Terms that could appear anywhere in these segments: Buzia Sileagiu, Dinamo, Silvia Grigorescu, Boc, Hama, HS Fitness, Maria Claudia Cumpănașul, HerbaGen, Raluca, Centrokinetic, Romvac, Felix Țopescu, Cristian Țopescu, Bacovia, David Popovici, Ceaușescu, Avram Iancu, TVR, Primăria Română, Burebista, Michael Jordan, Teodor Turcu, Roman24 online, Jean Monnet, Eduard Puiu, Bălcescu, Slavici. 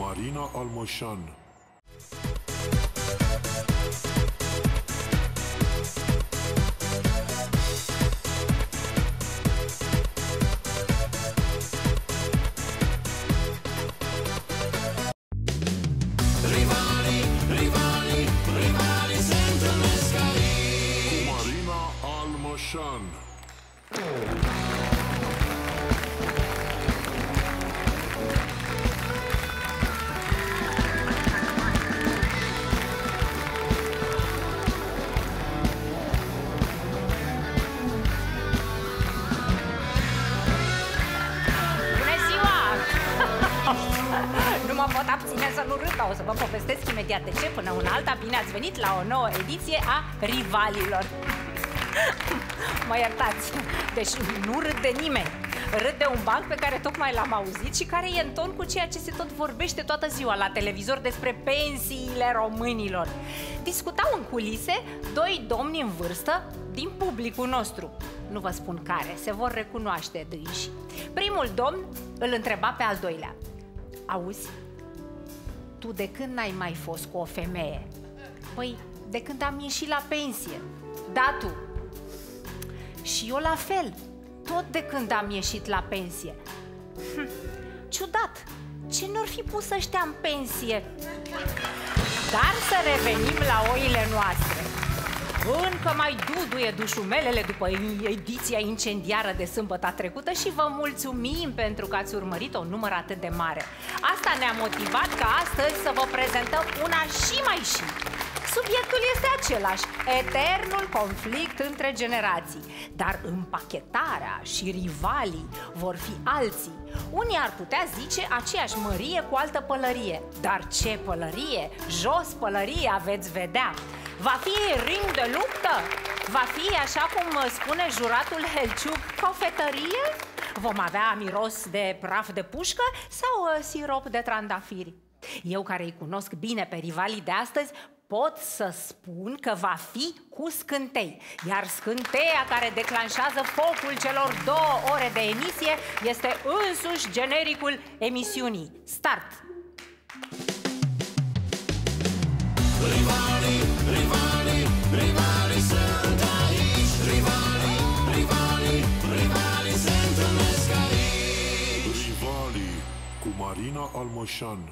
Marina Almășan. De ce? Până una alta, bine ați venit la o nouă ediție a Rivalilor. Mă iertați, deci nu râde nimeni. Râde un banc pe care tocmai l-am auzit și care e în ton cu ceea ce se tot vorbește toată ziua la televizor despre pensiile românilor. Discutau în culise doi domni în vârstă din publicul nostru. Nu vă spun care, se vor recunoaște dânși. Primul domn îl întreba pe al doilea. Auzi? Tu de când n-ai mai fost cu o femeie? Păi, de când am ieșit la pensie. Da, tu. Și eu la fel. Tot de când am ieșit la pensie. Ciudat. Ce n-or fi pus ăștia în pensie? Dar să revenim la oile noastre. Încă mai duduie dușumelele după ediția incendiară de sâmbătă trecută și vă mulțumim pentru că ați urmărit un număr atât de mare. Asta ne-a motivat ca astăzi să vă prezentăm una și mai și. Subiectul este același, eternul conflict între generații. Dar împachetarea și rivalii vor fi alții. Unii ar putea zice aceeași mărie cu altă pălărie. Dar ce pălărie? Jos pălăria, veți vedea. Va fi ring de luptă? Va fi, așa cum spune juratul Helciuc, cofetărie? Vom avea miros de praf de pușcă sau sirop de trandafiri? Eu, care îi cunosc bine pe rivalii de astăzi, pot să spun că va fi cu scântei. Iar scânteia care declanșează focul celor 2 ore de emisie este însuși genericul emisiunii. Start! Rivalii, rivalii, rivalii sunt aici. Rivalii, rivalii, rivalii se întâlnesc aici. Rivalii cu Marina Almășan.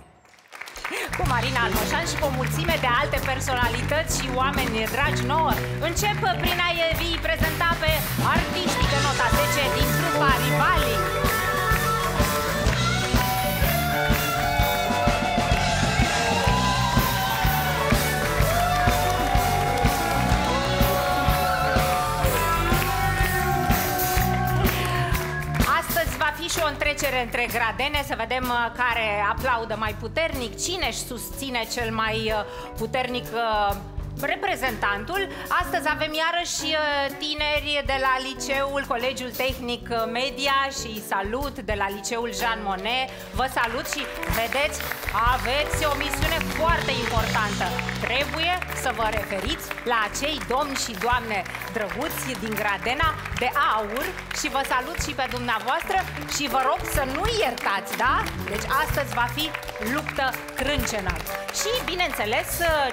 Cu Marina Almășan și cu o mulțime de alte personalități și oameni dragi nouă. Încep prin a vi prezenta pe artiștii de nota 10 din trupa Rivalii. Și o întrecere între gradene, să vedem care aplaudă mai puternic, cine își susține cel mai puternic reprezentantul. Astăzi avem iarăși tineri de la Liceul Colegiul Tehnic Media și salut de la Liceul Jean Monnet. Vă salut și vedeți, aveți o misiune foarte importantă. Trebuie să vă referiți la acei domni și doamne drăguți din Gradena de Aur și vă salut și pe dumneavoastră și vă rog să nu iertați, da? Deci astăzi va fi luptă crâncenă. Și, bineînțeles,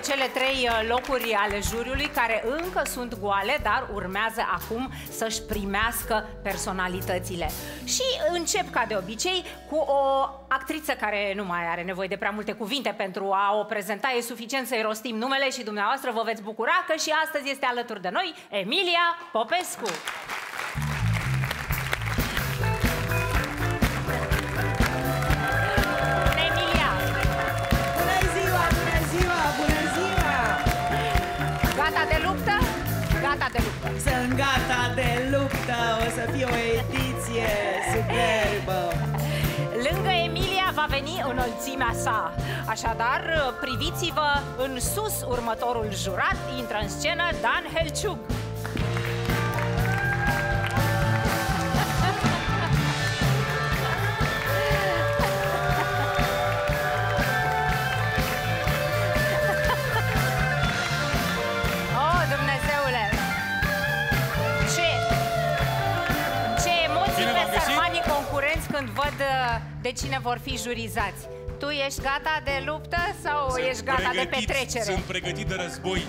cele 3 locuri ale juriului care încă sunt goale, dar urmează acum să-și primească personalitățile. Și încep ca de obicei cu o actriță care nu mai are nevoie de prea multe cuvinte pentru a o prezenta. E suficient să-i rostim numele și dumneavoastră vă veți bucura că și astăzi este alături de noi Emilia Popescu. Sunt gata de luptă, o să fie o ediție superbă. Lângă Emilia va veni înălțimea sa. Așadar, priviți-vă în sus, următorul jurat intră în scenă, Dan Helciuc. Când văd de cine vor fi jurizați. Tu ești gata de luptă sau ești gata de petrecere? Sunt pregătit de război.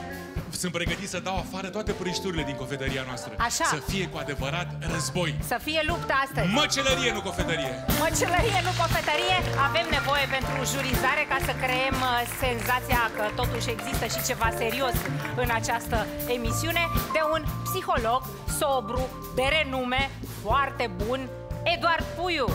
Sunt pregătit să dau afară toate prăjiturile din cofetăria noastră. Așa. Să fie cu adevărat război. Să fie luptă astăzi. Măcelărie, nu cofetărie. Măcelărie, nu cofetărie. Avem nevoie pentru jurizare ca să creăm senzația că totuși există și ceva serios în această emisiune, de un psiholog sobru, de renume, foarte bun, Eduard Puiu.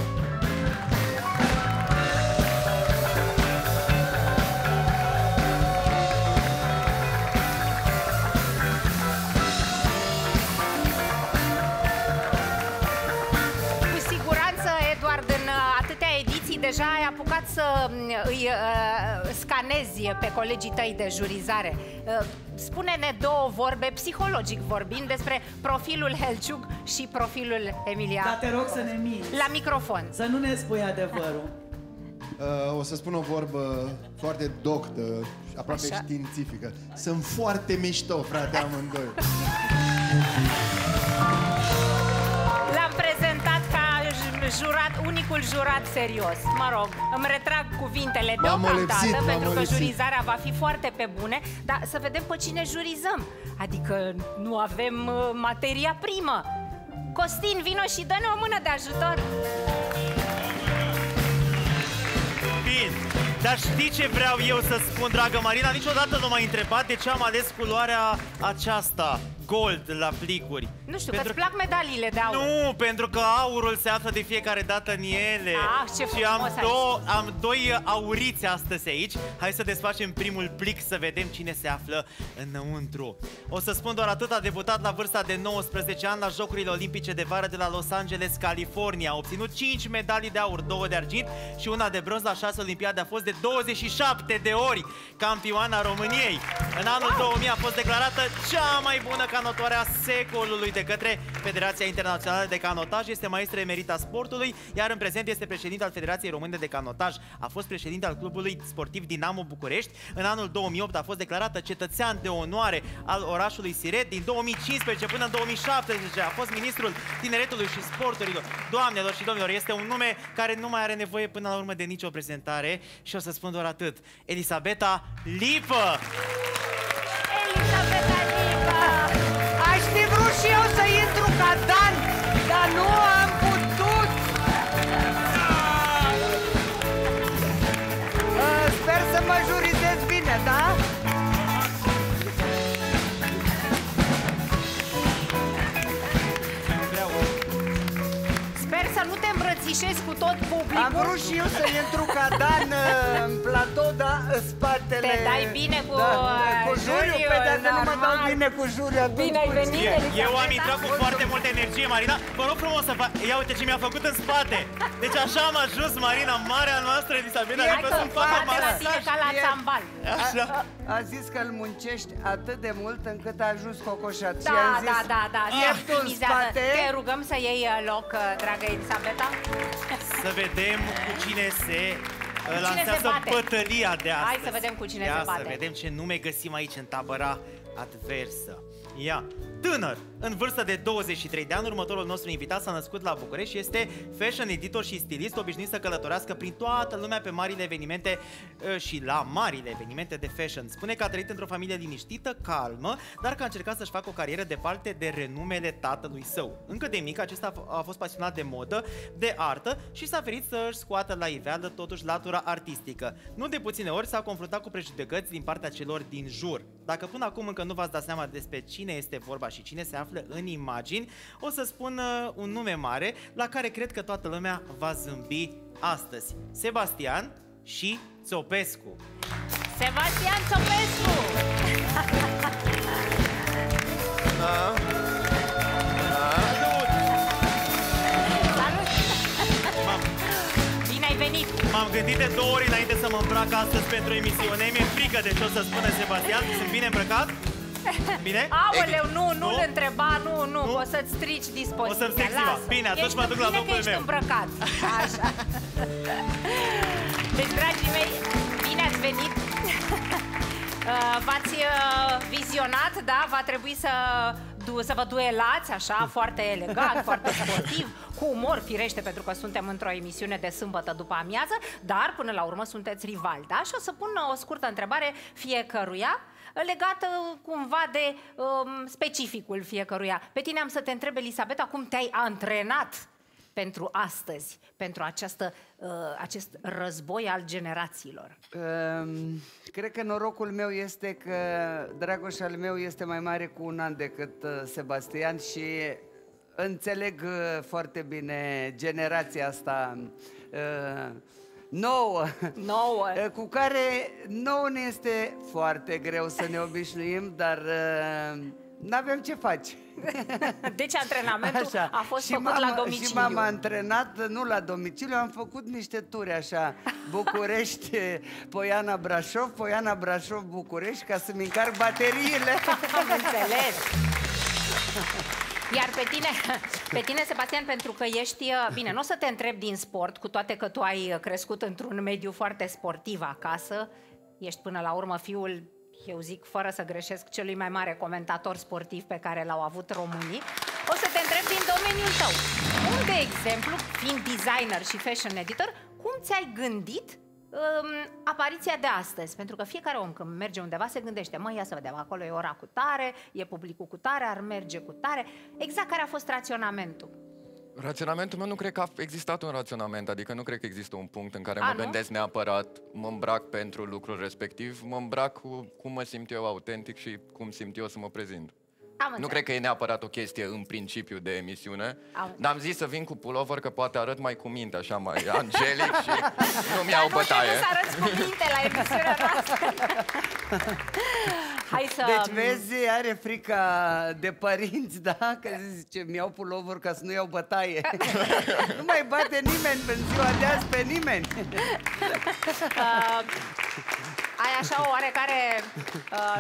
Deja ai apucat să îi scanezi pe colegii tăi de jurizare. Spune-ne două vorbe, psihologic vorbind, despre profilul Helciuc și profilul Emilia. Dar te rog să ne minți. La microfon. Să nu ne spui adevărul. O să spun o vorbă foarte doctă, aproape științifică. Sunt foarte mișto, frate, amândoi. L-am prezentat ca jurat, unicul jurat serios. Mă rog, îmi retrag cuvintele deocamdată, pentru că jurizarea va fi foarte pe bune, dar să vedem pe cine jurizăm. Adică nu avem materia primă. Costin, vino și dă-ne o mână de ajutor. Bine, dar știi ce vreau eu să spun, dragă Marina? Niciodată nu m-ai întrebat de ce am ales culoarea aceasta. Gold la plicuri. Nu știu, că-ți plac medaliile de aur. Nu, pentru că aurul se află de fiecare dată în ele. Ah, ce frumos. Și am doi auriți astăzi aici. Hai să desfacem primul plic să vedem cine se află înăuntru. O să spun doar atât, a debutat la vârsta de 19 ani la Jocurile Olimpice de Vară de la Los Angeles, California. A obținut 5 medalii de aur, 2 de argint și una de bronz la 6 olimpiade. A fost de 27 de ori campioana României. În anul 2000 a fost declarată cea mai bună canotoarea secolului de către Federația Internațională de Canotaj, este maestru emerit al sportului, iar în prezent este președinte al Federației Române de Canotaj. A fost președinte al Clubului Sportiv Dinamo București. În anul 2008 a fost declarată cetățean de onoare al orașului Siret. Din 2015 până în 2017 a fost ministrul tineretului și sporturilor. Doamnelor și domnilor, este un nume care nu mai are nevoie până la urmă de nicio prezentare și o să spun doar atât. Elisabeta Lipă! Elisabeta Lipă! Aș fi vrut și eu să intru ca Dan, dar nu am putut! Sper să mă jurizez bine, da? Sper să nu te îmbrățișezi cu tot publicul. Am vrut și eu să intru ca Dan în platou, dar în spatele... Te dai bine cu... cu juriu, pe dacă nu mă dau bine cu juriu. Bine ai venit, Elisabeta. Eu am intrat cu foarte multă energie, Marina. Vă rog frumos să fac... Ia uite ce mi-a făcut în spate. Deci așa am ajuns, Marina, marea noastră, Elisabeta. Hai că fată la tine ca la țambal. A zis că îl muncești atât de mult încât a ajuns cocoșat. Da, da, da, da. Te rugăm să iei loc, dragă Elisabeta. Să vedem cu cine se lansează bătălia de astăzi. Hai să vedem cu cine se bate. Să vedem ce nume găsim aici în tabăra adversă. Ia, tânăr, în vârstă de 23 de ani, următorul nostru invitat s-a născut la București și este fashion editor și stilist, obișnuit să călătorească prin toată lumea pe marile evenimente și la marile evenimente de fashion. Spune că a trăit într-o familie liniștită, calmă, dar că a încercat să-și facă o carieră departe de renumele tatălui său. Încă de mic, acesta a fost pasionat de modă, de artă și s-a ferit să-și scoată la iveală totuși latura artistică. Nu de puține ori s-a confruntat cu prejudecăți din partea celor din jur. Dacă până acum încă nu v-ați dat seama despre cine este vorba și cine se află în imagini, o să spun un nume mare la care cred că toată lumea va zâmbi astăzi. Sebastian și Țopescu. Sebastian Țopescu! M-am gândit de două ori înainte să mă îmbrac astăzi pentru emisiune. Mi-e frică de ce o să spună Sebastian. Sunt bine îmbrăcat? Bine? Aoleu, nu-l întreba, nu. O să-ți strici dispoziția. O să-mi stric ziua. Bine, atunci mă duc la locul meu. Bine că ești îmbrăcat. Așa. Deci, dragii mei, bine ați venit. V-ați vizionat, da? Va trebui să... vă duelați așa, foarte elegant, foarte sportiv, cu umor, firește, pentru că suntem într-o emisiune de sâmbătă după amiază, dar până la urmă sunteți rivali, da? Și o să pun o scurtă întrebare fiecăruia, legată cumva de specificul fiecăruia. Pe tine am să te întreb, Elisabeta, cum te-ai antrenat pentru astăzi, pentru acest război al generațiilor? Cred că norocul meu este că Dragoș al meu este mai mare cu un an decât Sebastian și înțeleg foarte bine generația asta nouă, cu care nouă ne este foarte greu să ne obișnuim, dar n-avem ce face. Deci antrenamentul așa a fost și făcut la domiciliu. Și m-am antrenat, nu la domiciliu, am făcut niște ture așa, București, Poiana Brașov, Poiana Brașov, București, ca să-mi încarc bateriile. Am înțeles. Iar pe tine, Sebastian, pentru că ești... Bine, nu o să te întreb din sport, cu toate că tu ai crescut într-un mediu foarte sportiv acasă, ești până la urmă fiul, eu zic, fără să greșesc, celui mai mare comentator sportiv pe care l-au avut românii. O să te întreb din domeniul tău. Cum, de exemplu, fiind designer și fashion editor, cum ți-ai gândit apariția de astăzi? Pentru că fiecare om când merge undeva se gândește, măi, ia să vedem, acolo e ora cu tare, e publicul cu tare, ar merge cu tare. Exact care a fost raționamentul? Raționamentul meu, nu cred că a existat un raționament, adică nu cred că există un punct în care mă gândesc neapărat, mă îmbrac pentru lucrul respectiv, mă îmbrac cu cum mă simt eu autentic și cum simt eu să mă prezint. Nu cred că e neapărat o chestie în principiu de emisiune, dar am zis să vin cu pulover că poate arăt mai cu minte, așa mai angelic și nu mi-au bătaie. Dar nu să arăți cu minte la emisiunea noastră. Hai să... Deci vezi, are frica de părinți, da? Că zice, mi-au pulover ca să nu iau bătaie. Nu mai bate nimeni pe ziua de azi pe nimeni. Ai așa o oarecare,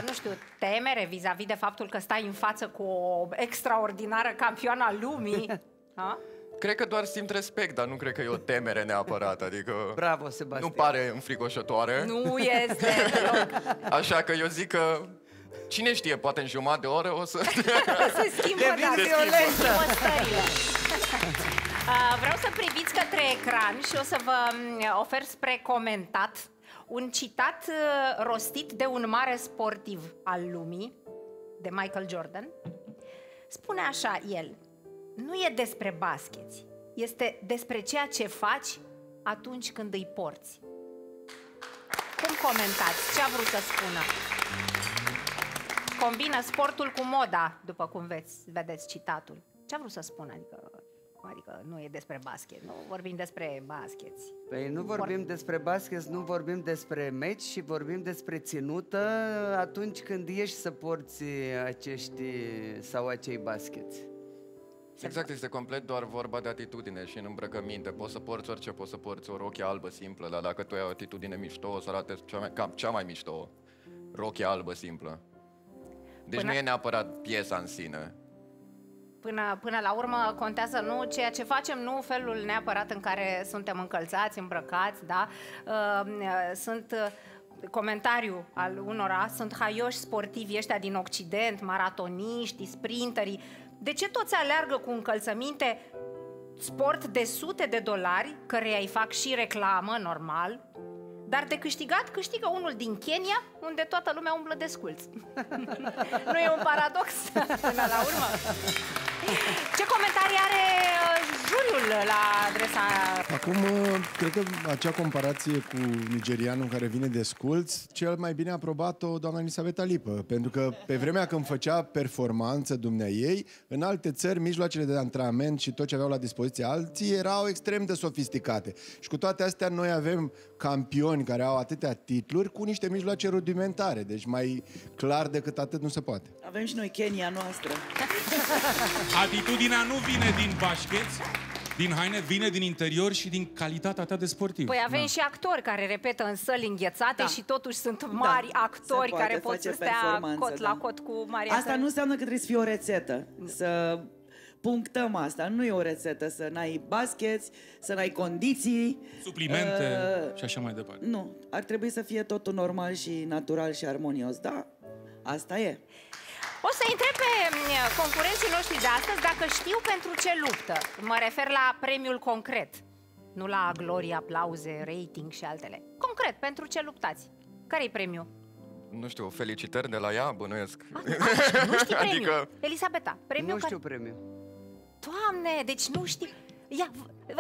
nu știu, temere vis-a-vis de faptul că stai în față cu o extraordinară campioană a lumii? Ha? Cred că doar simt respect, dar nu cred că e o temere neapărat, adică... Bravo, Sebastian! Nu pare înfricoșătoare. Nu este deloc. Așa că eu zic că... Cine știe, poate în jumătate de oră o să... Se schimbă, da, se schimbă. Vreau să priviți către ecran și o să vă ofer spre comentat un citat rostit de un mare sportiv al lumii, de Michael Jordan. Spune așa el, nu e despre bascheți, este despre ceea ce faci atunci când îi porți. Cum comentați? Ce a vrut să spună? Combină sportul cu moda, după cum vedeți citatul. Ce a vrut să spună? Adică nu e despre basket, nu vorbim despre basket. Păi nu vorbim despre basket, nu vorbim despre meci și vorbim despre ținută atunci când ieși să porți acești sau acei bascheți. Exact, este complet doar vorba de atitudine și în îmbrăcăminte. Poți să porți orice, poți să porți o rochie albă simplă, dar dacă tu ai o atitudine mișto, o să arate cea mai mișto rochie albă simplă. Deci nu e neapărat piesa în sine. Până la urmă contează nu ceea ce facem, nu felul neapărat în care suntem încălțați, îmbrăcați, da? Sunt comentariu al unora, sunt haioși sportivi ăștia din Occident, maratoniști, sprinterii. De ce toți aleargă cu încălțăminte sport de sute de dolari, căreia îi fac și reclamă, normal, dar de câștigat câștigă unul din Kenya, unde toată lumea umblă de sculți? Nu e un paradox până la urmă? Ce comentarii are juriul la adresa? Acum, cred că acea comparație cu nigerianul care vine de sculți, cel mai bine a aprobat-o doamna Elisabeta Lipă, pentru că pe vremea când făcea performanță dumneaei, în alte țări, mijloacele de antrenament și tot ce aveau la dispoziție alții erau extrem de sofisticate. Și cu toate astea noi avem campioni care au atâtea titluri cu niște mijloace rudimentare, deci mai clar decât atât nu se poate. Avem și noi Kenya noastră. Atitudinea nu vine din bașcheți, din haine, vine din interior și din calitatea ta de sportiv. Păi avem și actori care repetă în săli înghețate și totuși sunt mari actori care pot să stea cot la cot cu Maria. Asta nu înseamnă că trebuie să fie o rețetă, să punctăm asta. Nu e o rețetă să n-ai bascheți, să n-ai condiții, suplimente și așa mai departe. Nu, ar trebui să fie totul normal și natural și armonios, da? Asta e. O să-i întreb pe concurenții noștri de astăzi dacă știu pentru ce luptă. Mă refer la premiul concret, nu la glorie, aplauze, rating și altele. Concret, pentru ce luptați? Care-i premiul? Nu știu, felicitări de la ea, bănuiesc. Nu știi premiul? Adică... Elisabeta, premiul? Nu știu premiul. Doamne, deci nu știu...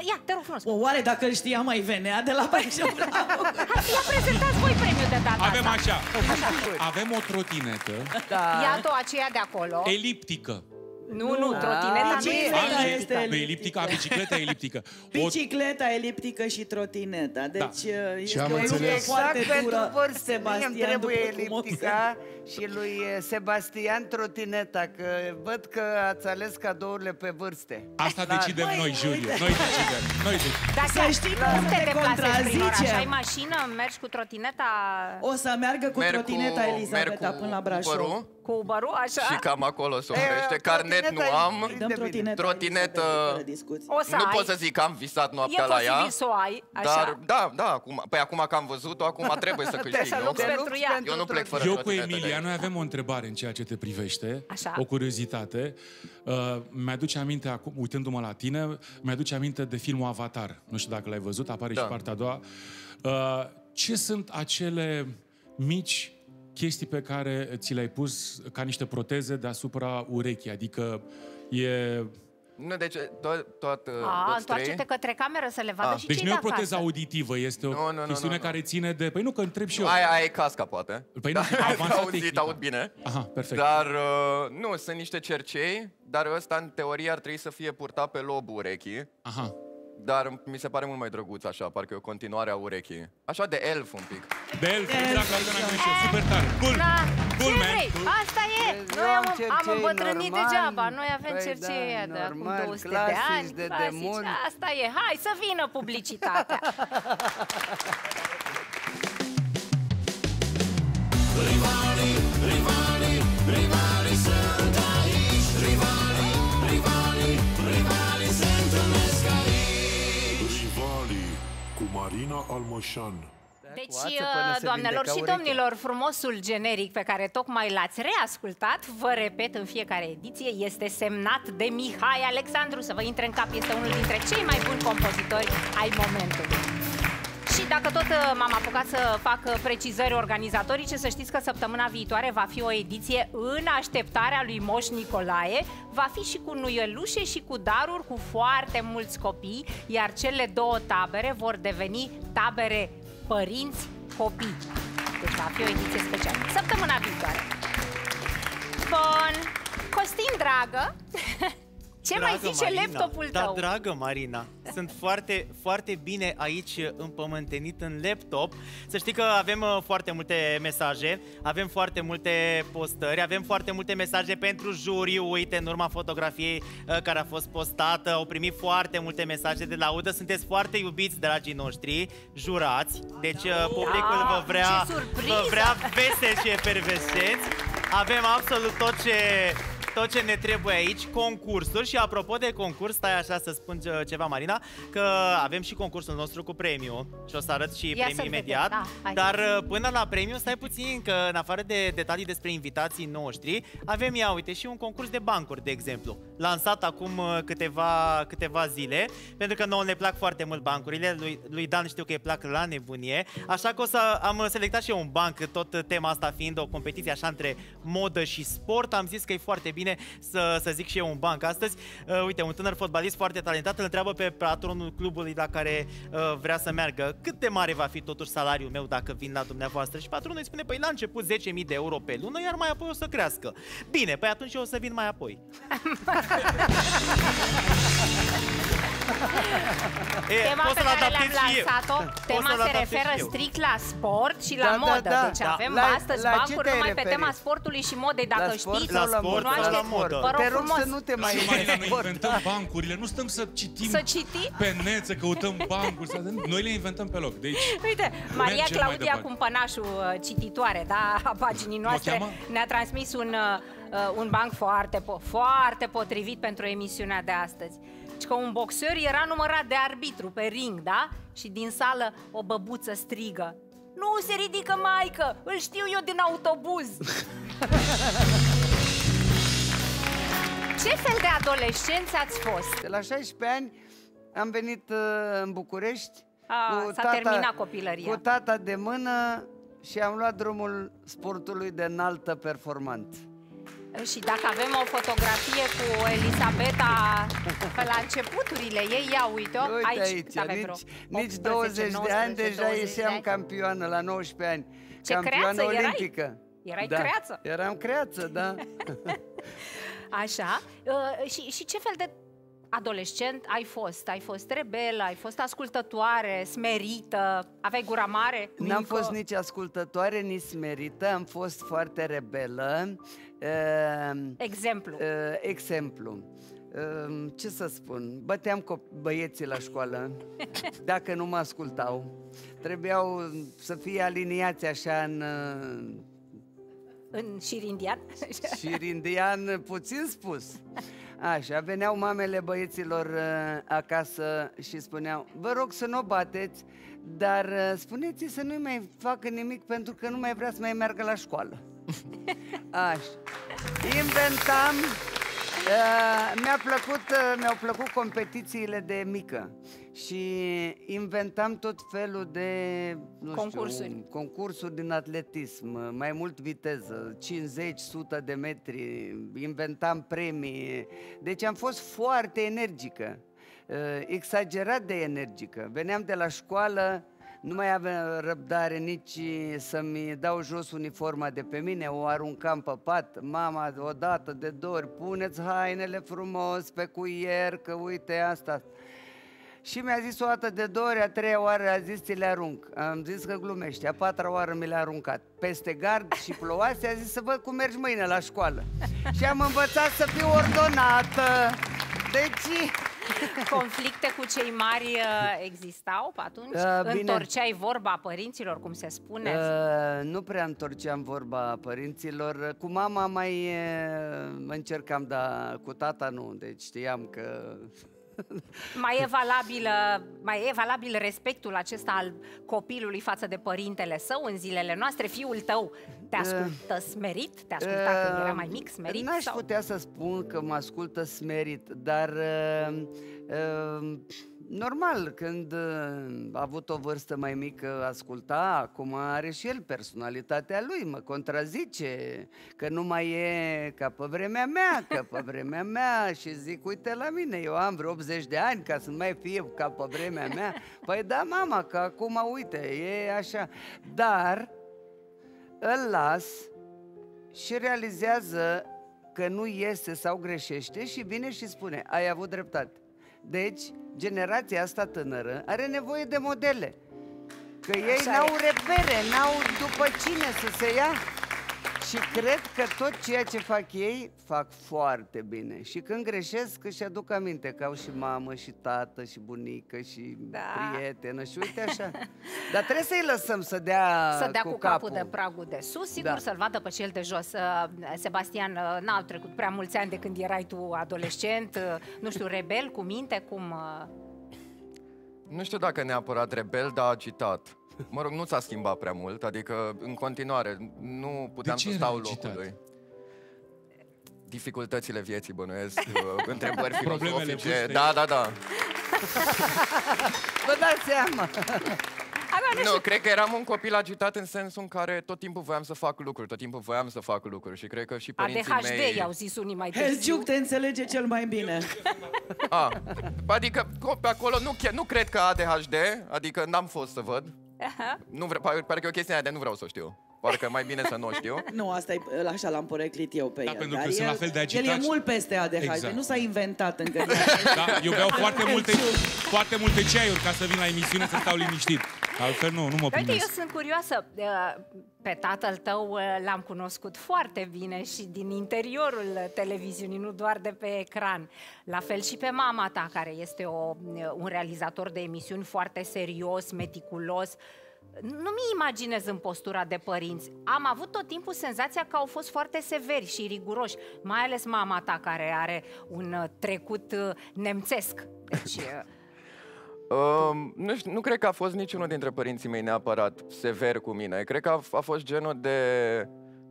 Ia, te rog frumos. Oare dacă îl știa mai venea de la Parisio Bravo? Ia, prezentați voi premiul de data asta. Avem așa. Avem o trotinetă. Iată aceea de acolo. Eliptică. Nu, trotineta nu este eliptică. Bicicleta eliptică. Bicicleta eliptică și trotineta. Deci este o lume foarte dură. Sebastian trebuie eliptica și lui Sebastian trotineta. Că văd că ați ales cadourile pe vârste. Asta decidem noi, juriu. Să știi că nu te deplasezi prin oraș. Ai mașină, mergi cu trotineta? O să meargă cu trotineta Elisabeta până la Brașov. Cu Uber-ul, așa? Și cam acolo se umbrește. Carnet nu am, trotinetă, nu pot să zic că am visat noaptea la ea. E posibil să o ai, așa? Da, păi acum că am văzut-o, acum trebuie să câștig. Eu nu plec fără trotinetă. Eu cu Emilia, noi avem o întrebare în ceea ce te privește, o curiozitate. Mi-aduce aminte acum, uitându-mă la tine, mi-aduce aminte de filmul Avatar. Nu știu dacă l-ai văzut, apare și partea a doua. Ce sunt acele mici chestii pe care ți le-ai pus ca niște proteze deasupra urechii, adică e... Nu, deci toată... Întoarce-te către cameră să le vadă și cei de acasă. Deci nu e o proteză auditivă, este o chestiune care ține de... Păi nu, că întreb și eu. Aia e casca, poate. Păi nu, aud bine. Aha, perfect. Dar, nu, sunt niște cercei, dar ăsta, în teorie, ar trebui să fie purtat pe lobul urechii. Aha. Dar mi se pare mult mai drăguț așa, parcă e o continuare a urechii. Așa de elf un pic. De elf, exact, altfel n-am ieșit, super tare. Cool, man. Asta e, noi am îmbătrânit degeaba, noi avem cercei de acum 200 de ani, clasici, asta e. Hai să vină publicitatea. Rivalii, rivalii, rivalii sunt aici, rivalii, rivalii, rivalii se întâlnesc aici. Marina Almășan. Deci, doamnelor și domnilor, frumosul generic pe care tocmai l-ați reascultat, vă repet, în fiecare ediție, este semnat de Mihai Alexandru. Să vă intre în cap, este unul dintre cei mai buni compozitori ai momentului. Și dacă tot m-am apucat să fac precizări organizatorice, să știți că săptămâna viitoare va fi o ediție în așteptarea lui Moș Nicolae. Va fi și cu nuielușe și cu daruri, cu foarte mulți copii, iar cele două tabere vor deveni tabere părinți-copii. Deci va fi o ediție specială. Săptămâna viitoare. Bun. Costin, dragă... Ce dragă, mai zice Marina, laptopul tău? Da, dragă Marina, sunt foarte, foarte bine aici împământenit în laptop. Să știi că avem foarte multe mesaje, avem foarte multe postări, avem foarte multe mesaje pentru juriu. Uite, în urma fotografiei care a fost postată, au primit foarte multe mesaje de laudă. Sunteți foarte iubiți, dragii noștri, jurați. Deci publicul vă vrea vesel și efervescenți. Avem absolut tot ce ne trebuie aici, concursuri. Și apropo de concurs, stai așa să spun ceva, Marina, că avem și concursul nostru cu premiu și o să arăt și premiul imediat. Dar până la premiu, stai puțin, că în afară de detalii despre invitații noștri, avem, ia uite, și un concurs de bancuri, de exemplu, lansat acum câteva zile, pentru că nouă ne plac foarte mult bancurile, lui Dan știu că îi plac la nebunie, așa că am selectat și eu un banc, tot tema asta fiind o competiție așa între modă și sport, am zis că e foarte bine să zic și eu un banc astăzi. Uite, un tânăr fotbalist foarte talentat îl întreabă pe patronul clubului la care vrea să meargă: cât de mare va fi totuși salariul meu dacă vin la dumneavoastră? Și patronul îi spune: păi la început 10.000 de euro pe lună, iar mai apoi o să crească. Bine, păi atunci eu o să vin mai apoi. Tema pe care le-am lansat-o, tema se referă strict la sport și la modă. Deci avem astăzi bancuri numai pe tema sportului și modei. Dacă știți, cunoașteți, vă rog frumos. Și Marina, noi inventăm bancurile, nu stăm să citim pe net, să căutăm bancuri, noi le inventăm pe loc. Uite, Maria Claudia Cumpănașul, cititoare a paginii noastre, ne-a transmis un banc foarte potrivit pentru emisiunea de astăzi. Că un boxer era numărat de arbitru pe ring, da? Și din sală o băbuță strigă: nu se ridică, maică, îl știu eu din autobuz! Ce fel de adolescență ați fost? La 16 ani am venit în București. S-a terminat copilăria. Cu tata de mână și am luat drumul sportului de înaltă performanță. Și dacă avem o fotografie cu Elisabeta la începuturile ei, ia uite-o, aici avem vreo 18, 19 ani, deja ieșeam campioană la 19 ani. Ce campioană olimpică. Erai creață. Eram creață, da. Așa. Și ce fel de adolescent ai fost? Ai fost rebelă, ai fost ascultătoare, smerită, aveai gura mare? N-am fost nici ascultătoare, nici smerită, am fost foarte rebelă. Exemplu. Ce să spun? Băteam băieții la școală dacă nu mă ascultau. Trebuiau să fie aliniați așa în... În șirindian? Șirindian, puțin spus. Așa, veneau mamele băieților acasă și spuneau: vă rog să nu bateți, dar spuneți-i să nu mai facă nimic, pentru că nu mai vrea să mai meargă la școală. Așa. Inventam. Mi-au plăcut competițiile de mică și inventam tot felul de concursuri din atletism, mai mult viteză, 50-100 de metri, inventam premii, deci am fost foarte energică, exagerat de energică. Veneam de la școală, nu mai aveam răbdare nici să-mi dau jos uniforma de pe mine, o aruncam pe pat. Mama, odată, de două ori, puneți hainele frumos pe cuier, că uite asta. Și mi-a zis o dată, de două ori, a treia oară a zis ți le arunc. Am zis că glumește, a patra oară mi le-a aruncat. Peste gard și plouase, a zis să văd cum mergi mâine la școală. Și am învățat să fiu ordonată. Deci... Conflicte cu cei mari existau pe atunci? Întorceai vorba părinților, cum se spune? Nu prea întorceam vorba părinților. Cu mama mai încercam, dar cu tata nu. Deci știam că... Mai e valabil respectul acesta al copilului față de părintele său în zilele noastre? Fiul tău te ascultă smerit? Te asculta când era mai mic, smerit? N-aș putea să spun că mă ascultă smerit, dar normal, când a avut o vârstă mai mică, asculta. Acum are și el personalitatea lui, mă contrazice că nu mai e ca pe vremea mea, și zic, uite la mine, eu am vreo 80 de ani ca să nu mai fie ca pe vremea mea. Păi da, mama, că acum, uite, e așa. Dar îl las și realizează că nu este sau greșește și vine și spune, ai avut dreptate. Deci, generația asta tânără are nevoie de modele. Că ei n-au repere, n-au după cine să se ia. Și cred că tot ceea ce fac ei, fac foarte bine. Și când greșesc, își aduc aminte că au și mamă, și tată, și bunică, și prietenă, și uite așa. Dar trebuie să-i lăsăm să dea cu capul de pragul de sus, sigur, să-l vadă pe cel de jos. Sebastian, n-au trecut prea mulți ani de când erai tu adolescent, nu știu, rebel, cu minte, cum... Nu știu dacă neapărat rebel, dar agitat. Mă rog, nu ți-a schimbat prea mult, adică în continuare nu puteam să stau locului. Dificultățile vieții, bănuiesc, întrebări filozofice. Da, da, da. Vă dați seama. Nu, cred că eram un copil agitat în sensul în care tot timpul voiam să fac lucruri, și cred că și părinții mei... ADHD i-au zis unii mai târziu. Helciuc te înțelege cel mai bine. Adică pe acolo nu cred că ADHD, adică n-am fost să văd. Pare că e o chestie de nu vreau să știu. Parcă mai bine să nu știu. Nu, asta așa l-am poreclit eu pe el. Pentru că sunt la fel de agitat. El e mult peste ADHD, nu s-a inventat încă. Eu beau foarte multe ceaiuri ca să vin la emisiune să stau liniștit. Altfel nu mă primesc. Uite, eu sunt curioasă. Pe tatăl tău l-am cunoscut foarte bine și din interiorul televiziunii, nu doar de pe ecran. La fel și pe mama ta, care este un realizator de emisiuni foarte serios, meticulos. Nu mi imaginez în postura de părinți. Am avut tot timpul senzația că au fost foarte severi și riguroși, mai ales mama ta, care are un trecut nemțesc. Deci... nu cred că a fost niciunul dintre părinții mei neapărat sever cu mine. Cred că a fost genul de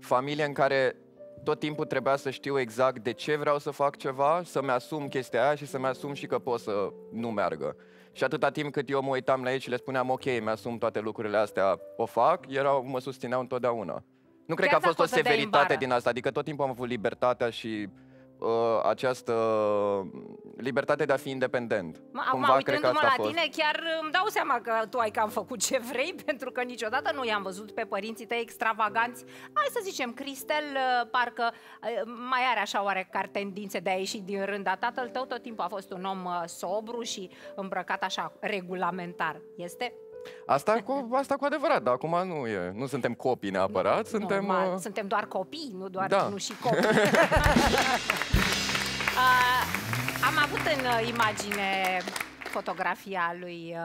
familie în care tot timpul trebuia să știu exact de ce vreau să fac ceva, să-mi asum chestia aia și să-mi asum și că pot să nu meargă. Și atâta timp cât eu mă uitam la ei și le spuneam, ok, mi-asum toate lucrurile astea, o fac, erau, mă susțineau întotdeauna. Nu cred că a fost o severitate din asta, adică tot timpul am avut libertatea și această libertate de a fi independent. Acum, uitându-mă la tine, chiar îmi dau seama că tu ai cam făcut ce vrei, pentru că niciodată nu i-am văzut pe părinții tăi extravaganți. Hai să zicem, Cristel parcă mai are așa oarecare tendințe de a ieși din rând, dar tatăl tău tot timpul a fost un om sobru și îmbrăcat așa regulamentar. Este? Asta cu adevărat, dar acum nu e. Nu suntem copii neapărat, suntem... Normal, suntem doar copii, nu doar nu și copii. Am avut în imagine fotografia lui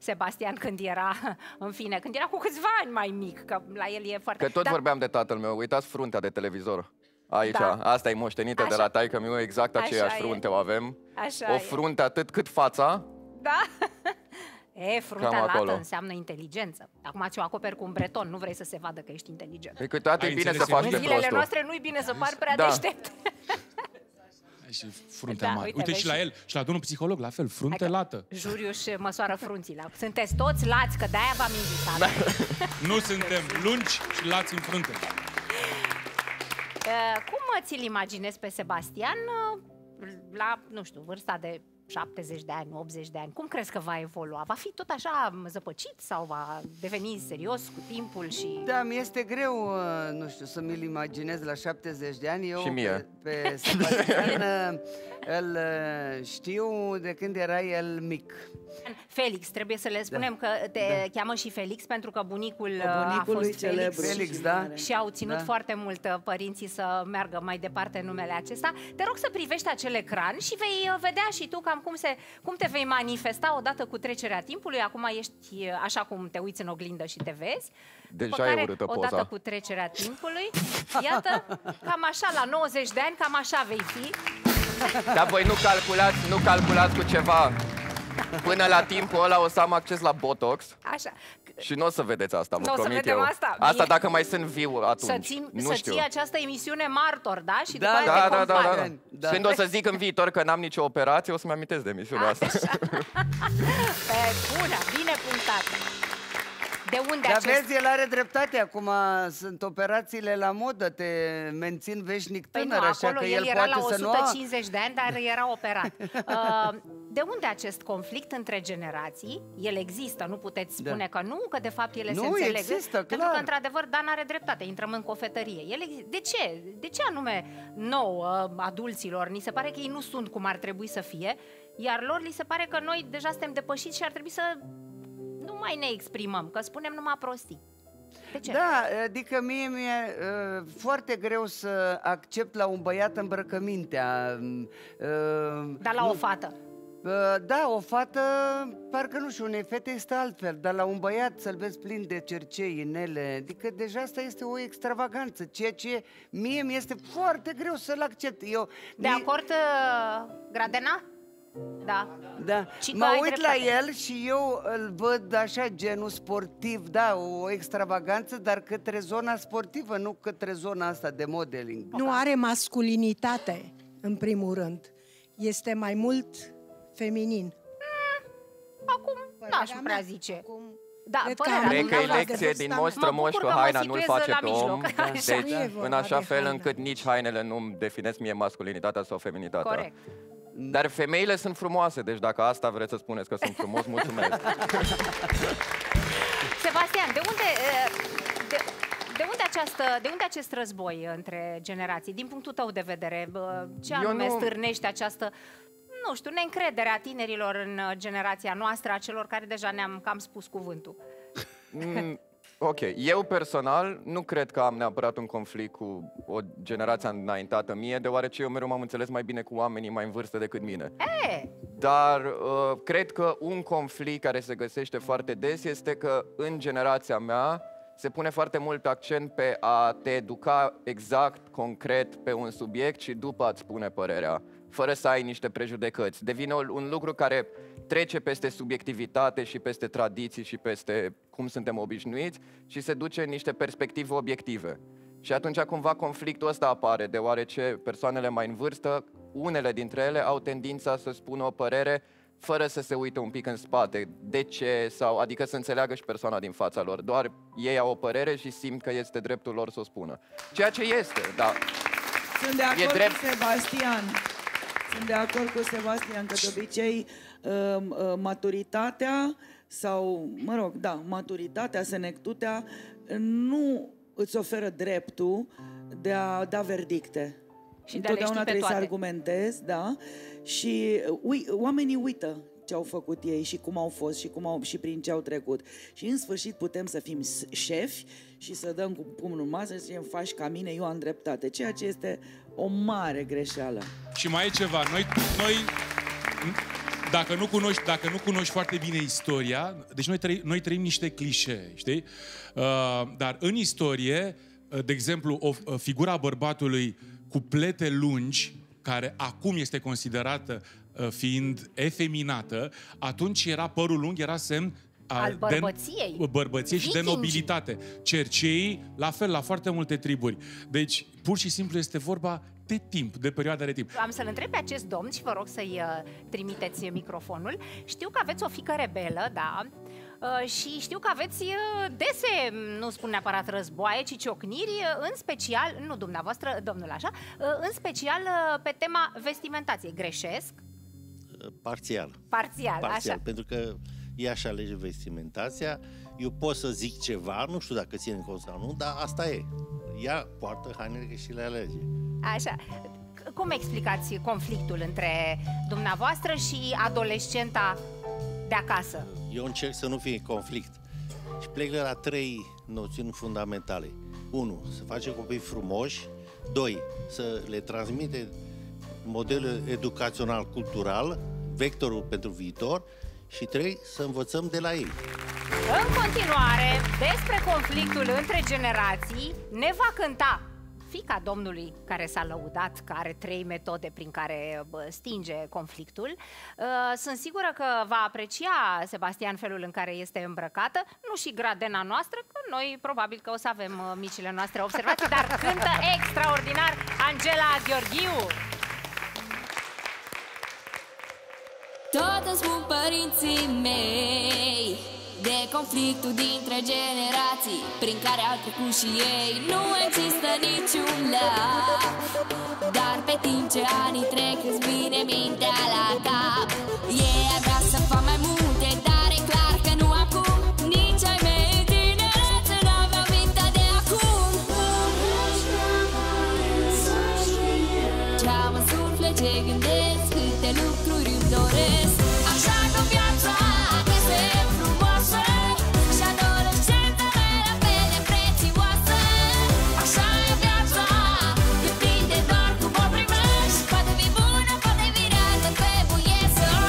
Sebastian când era, în fine, când era cu câțiva ani mai mic, că la el e foarte... Că tot vorbeam de tatăl meu, uitați fruntea de televizor. Aici, asta e moștenită de la taică-miu, exact aceeași frunte o avem. O frunte atât cât fața. Da? E, fruntea lată înseamnă inteligență. Acum ți-o acoperi cu un breton, nu vrei să se vadă că ești inteligent. E câteodată e bine să faci pe prostul. În zilele noastre nu-i bine să pari prea deștept. Și fruntea mare. Uite, uite și la el, și la domnul psiholog, la fel, frunte lată. Juriu și măsoară frunțile. Sunteți toți lați, că de-aia v-am invitat. Nu suntem lungi și lați în frunte. Cum ți-l imaginezi pe Sebastian la, nu știu, vârsta de... 70 de ani, 80 de ani, cum crezi că va evolua? Va fi tot așa zăpăcit sau va deveni serios cu timpul și... Da, mi este greu, nu știu, să mi-l imaginez la 70 de ani. Eu și mie. Pe Sebastian îl știu de când era el mic. Felix, trebuie să le spunem că te cheamă și Felix, pentru că bunicul a fost celebru, Felix, și au ținut foarte mult părinții să meargă mai departe numele acesta. Te rog să privești acel ecran și vei vedea și tu cam cum te vei manifesta odată cu trecerea timpului. Acum ești așa cum te uiți în oglindă și te vezi. După deja care, odată cu trecerea timpului, iată, cam așa, la 90 de ani, cam așa vei fi. Dar voi nu calculați cu ceva. Până la timpul ăla o să am acces la Botox. Așa. Și nu o să vedeți asta, mă promit eu. Asta dacă mai sunt viu atunci. Să ții această emisiune martor, da? Și după aia te compari. Când o să zic în viitor că n-am nicio operație, o să-mi amintesc de emisiunea asta. Bună, bine punctat. De unde acest... Dar vezi, el are dreptate acum, sunt operațiile la modă, te mențin veșnic tânăr, nu, așa că el era poate la 150 de ani, dar era operat. De unde acest conflict între generații? El există, nu puteți spune că nu, că de fapt ele se înțeleg. Există, clar. Pentru că, într-adevăr, Dan are dreptate, intrăm în cofetărie. De ce? De ce anume nouă, adulților, ni se pare că ei nu sunt cum ar trebui să fie, iar lor li se pare că noi deja suntem depășiți și ar trebui să... Nu mai ne exprimăm, că spunem numai prostii. De ce? Da, adică mie mi-e foarte greu să accept la un băiat îmbrăcămintea. Dar la o fată? Da, o fată, parcă nu știu, unei fete este altfel, dar la un băiat să-l vezi plin de cercei, inele, adică deja asta este o extravaganță, ceea ce mie mi-este foarte greu să-l accept. Eu, de acord, Gradena? Da. Mă uit la el și eu îl văd așa genul sportiv, da, o extravaganță, dar către zona sportivă, nu către zona asta de modeling. Nu are masculinitate, în primul rând. Este mai mult feminin. Acum n-aș prea zice. Da, cred că e lecție din moș cu haina nu-l face pe om. Deci, în așa fel încât nici hainele nu-mi definesc mie masculinitatea sau feminitatea. Corect. Dar femeile sunt frumoase, deci dacă asta vreți să spuneți că sunt frumos, mulțumesc. Sebastian, de unde acest război între generații? Din punctul tău de vedere, ce anume stârnește această, nu știu, neîncrederea tinerilor în generația noastră, a celor care deja ne-am cam spus cuvântul? Ok, eu personal nu cred că am neapărat un conflict cu o generație înaintată mie, deoarece eu mereu m-am înțeles mai bine cu oamenii mai în vârstă decât mine. Dar cred că un conflict care se găsește foarte des este că în generația mea se pune foarte mult accent pe a te educa exact, concret pe un subiect și după a-ți spune părerea, fără să ai niște prejudecăți. Devine un lucru care trece peste subiectivitate și peste tradiții și peste cum suntem obișnuiți și se duce în niște perspective obiective. Și atunci cumva conflictul ăsta apare, deoarece persoanele mai în vârstă, unele dintre ele au tendința să spună o părere fără să se uite un pic în spate, de ce, sau adică să înțeleagă și persoana din fața lor. Doar ei au o părere și simt că este dreptul lor să o spună. Ceea ce este, da. Sunt de acord cu Sebastian. Sunt de acord cu Sebastian că de obicei maturitatea sau, mă rog, da, maturitatea, senectutea nu îți oferă dreptul de a da verdicte. Și întotdeauna trebuie să argumentezi, da? Și oamenii uită ce au făcut ei și cum au fost și, și prin ce au trecut. Și în sfârșit putem să fim șefi și să dăm cu pumnul în masă și să zicem, faci ca mine, eu am dreptate. Ceea ce este o mare greșeală. Și mai e ceva. Noi dacă nu cunoști foarte bine istoria, deci noi trăim niște clișee, știi? Dar în istorie, de exemplu, figura bărbatului cu plete lungi, care acum este considerată fiind efeminată, atunci era părul lung, era semn al bărbăției, și de nobilitate. Cerceii, la fel, la foarte multe triburi. Deci, pur și simplu este vorba de timp, de perioada de timp. Am să-l întreb pe acest domn și vă rog să-i trimiteți microfonul. Știu că aveți o fiică rebelă, da, și știu că aveți dese, nu spun neapărat războaie, ci ciocniri, în special, nu dumneavoastră, domnul așa, în special pe tema vestimentației. Greșesc? Parțial, așa. Pentru că ea și alege vestimentația. Eu pot să zic ceva, nu știu dacă ține cont sau nu, dar asta e. Ea poartă hainele și le alege. Așa. Cum explicați conflictul între dumneavoastră și adolescenta de acasă? Eu încerc să nu fie conflict și plec de la 3 noțiuni fundamentale. 1. Să facem copii frumoși. 2. Să le transmite modelul educațional, cultural, vectorul pentru viitor. Și 3. Să învățăm de la ei. În continuare, despre conflictul între generații ne va cânta fiica domnului care s-a lăudat, că are 3 metode prin care stinge conflictul. Sunt sigură că va aprecia, Sebastian, felul în care este îmbrăcată, nu și gradena noastră, că noi probabil că o să avem micile noastre observații, dar cântă extraordinar Angela Gheorghiu. Tot îmi spun părinții mei de conflictul dintre generații prin care au trecut și ei. Nu există niciun lac, dar pe timp ce anii trec îți vine mintea la cap. Ei ar vrea să fac mai multe, dar e clar că nu acum. Nici ai mei tinerețe n-aveau mintea de acum. Ce-am în suflet, ce gândesc, câte lucruri îmi doresc. Așa că viața este frumoasă și adolescența e la fel de prețioasă. Așa e viața, depinde doar cum o primești. Poate fi bună, poate fi rea, te trebuie să o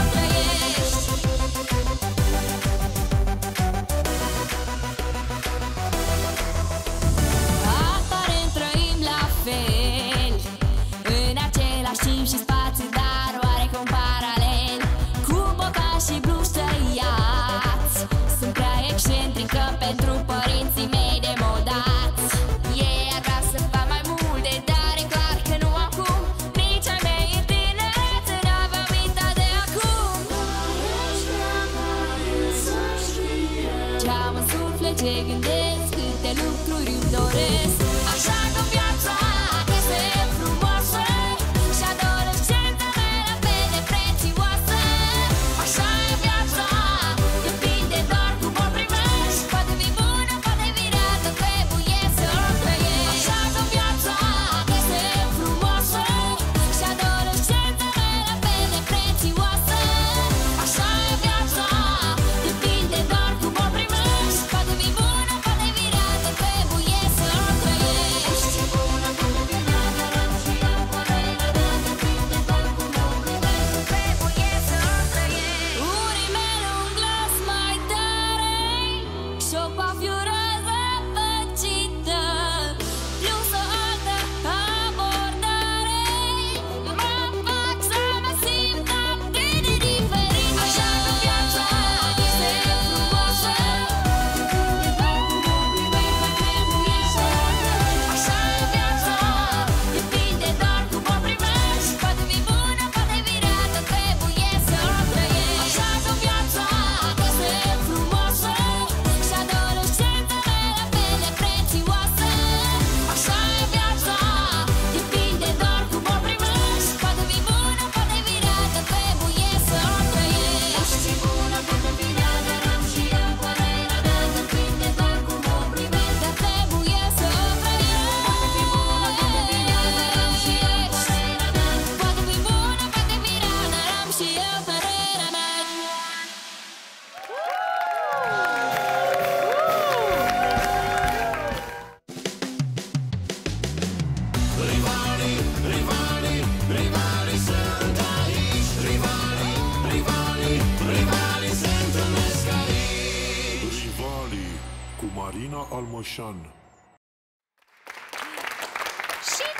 Marina Almășan.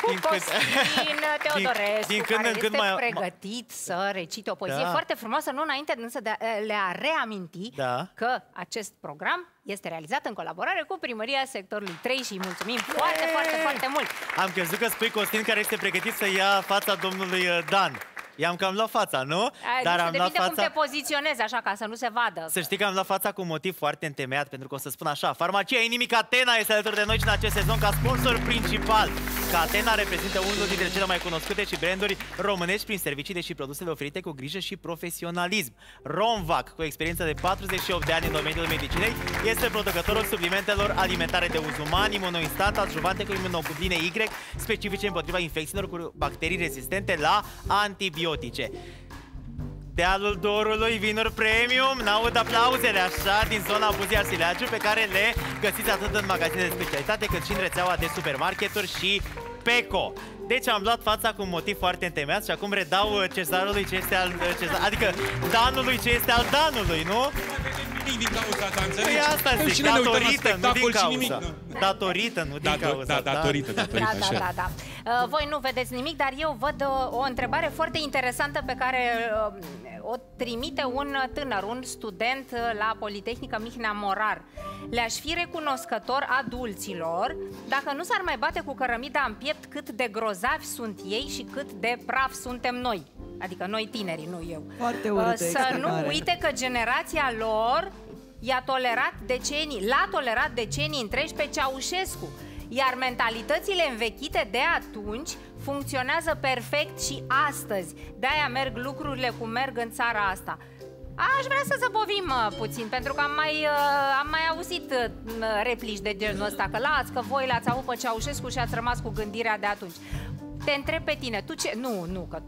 Cu Costin Teodorescu, care este pregătit să recite o poezie foarte frumoasă, nu înainte însă de a reaminti că acest program este realizat în colaborare cu Primăria Sectorului 3 și îi mulțumim foarte, foarte, foarte mult. Am crezut că spui Costin care este pregătit să ia fața domnului Dan. I-am cam luat fața, nu? Dar am luat fața... cum te poziționezi, așa, ca să nu se vadă. Să știi că am luat fața cu un motiv foarte întemeiat, pentru că o să spun așa, Farmacia Inimii Catena este alături de noi și în acest sezon ca sponsor principal. Catena reprezintă unul dintre cele mai cunoscute și branduri românești prin serviciile și produsele oferite cu grijă și profesionalism. Romvac, cu experiență de 48 de ani în domeniul medicinei, este producătorul suplimentelor alimentare de uz uman, imunoinstant, adjuvante cu imunoglobuline Y, specifice împotriva infecțiilor cu bacterii rezistente la antibiotice. Dealul Dorului, vinuri premium, n-aud aplauzele așa din zona Buzia Sileagiu, pe care le găsiți atât în magazinele de specialitate cât și în rețeaua de supermarketuri și Peco. Deci am luat fața cu un motiv foarte întemeiat și acum redau cezarului ce este al cezarului, adică Danului ce este al Danului, nu? Din cauza ta, înțelegi? Păi datorită, nu din cauza. Datorită, nu din cauza. Da. Voi nu vedeți nimic, dar eu văd o întrebare foarte interesantă pe care o trimite un tânăr, un student la Politehnică Mihnea Morar. Le-aș fi recunoscător adulților dacă nu s-ar mai bate cu cărămida în piept cât de grozavi sunt ei și cât de praf suntem noi. Adică noi tinerii, nu eu. Foarte urât, să nu uite că generația lor l-a tolerat decenii întregi pe Ceaușescu, iar mentalitățile învechite de atunci funcționează perfect și astăzi. De-aia merg lucrurile cum merg în țara asta. Aș vrea să zăbovim puțin, pentru că am mai auzit replici de genul ăsta, că las, că voi l-ați avut pe Ceaușescu și ați rămas cu gândirea de atunci. Te întreb pe tine, tu ce... Nu, că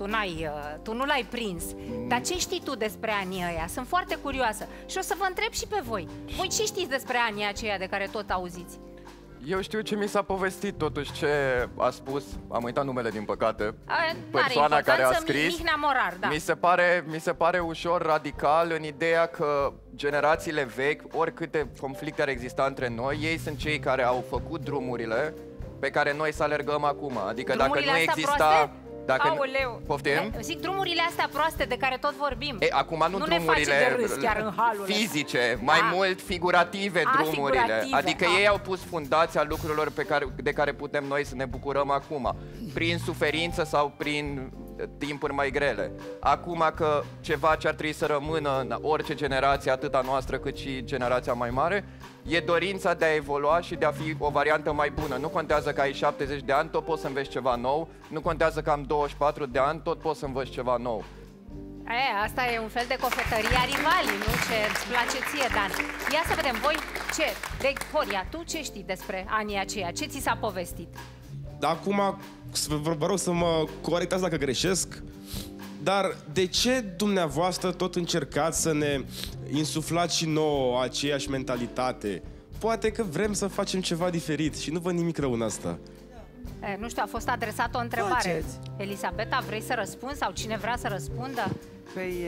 tu nu l-ai prins. Dar ce știi tu despre anii ăia? Sunt foarte curioasă. Și o să vă întreb și pe voi. Voi ce știți despre anii aceia de care tot auziți? Eu știu ce mi s-a povestit, totuși, ce a spus. Am uitat numele, din păcate. Persoana care a scris. Mihnea Morar, da. Mi se pare ușor radical în ideea că generațiile vechi, oricâte conflicte ar exista între noi, ei sunt cei care au făcut drumurile pe care noi să alergăm acum. Adică drumurile dacă nu exista... Aoleu! Poftim? Zic, drumurile astea proaste de care tot vorbim. E, acum nu drumurile fizice, mai mult figurative drumurile. Figurative, adică ei au pus fundația lucrurilor de care putem noi să ne bucurăm acum. Prin suferință sau prin timpuri mai grele. Acum că ceva ce ar trebui să rămână în orice generație, atât a noastră cât și generația mai mare, e dorința de a evolua și de a fi o variantă mai bună. Nu contează că ai 70 de ani, tot poți să înveți ceva nou. Nu contează că am 24 de ani, tot poți să înveți ceva nou. Asta e un fel de cofetărie a Rivalii, nu? Ce îți place ție, Dan. Ia să vedem voi ce. Deci, Horia, tu ce știi despre anii aceia? Ce ți s-a povestit? Acum, vă rog să mă corectați dacă greșesc, dar de ce dumneavoastră tot încercați să ne insuflați și nouă aceeași mentalitate? Poate că vrem să facem ceva diferit și nu văd nimic rău în asta. Nu știu, a fost adresată o întrebare. Faceți. Elisabeta, vrei să răspunzi sau cine vrea să răspundă? Păi,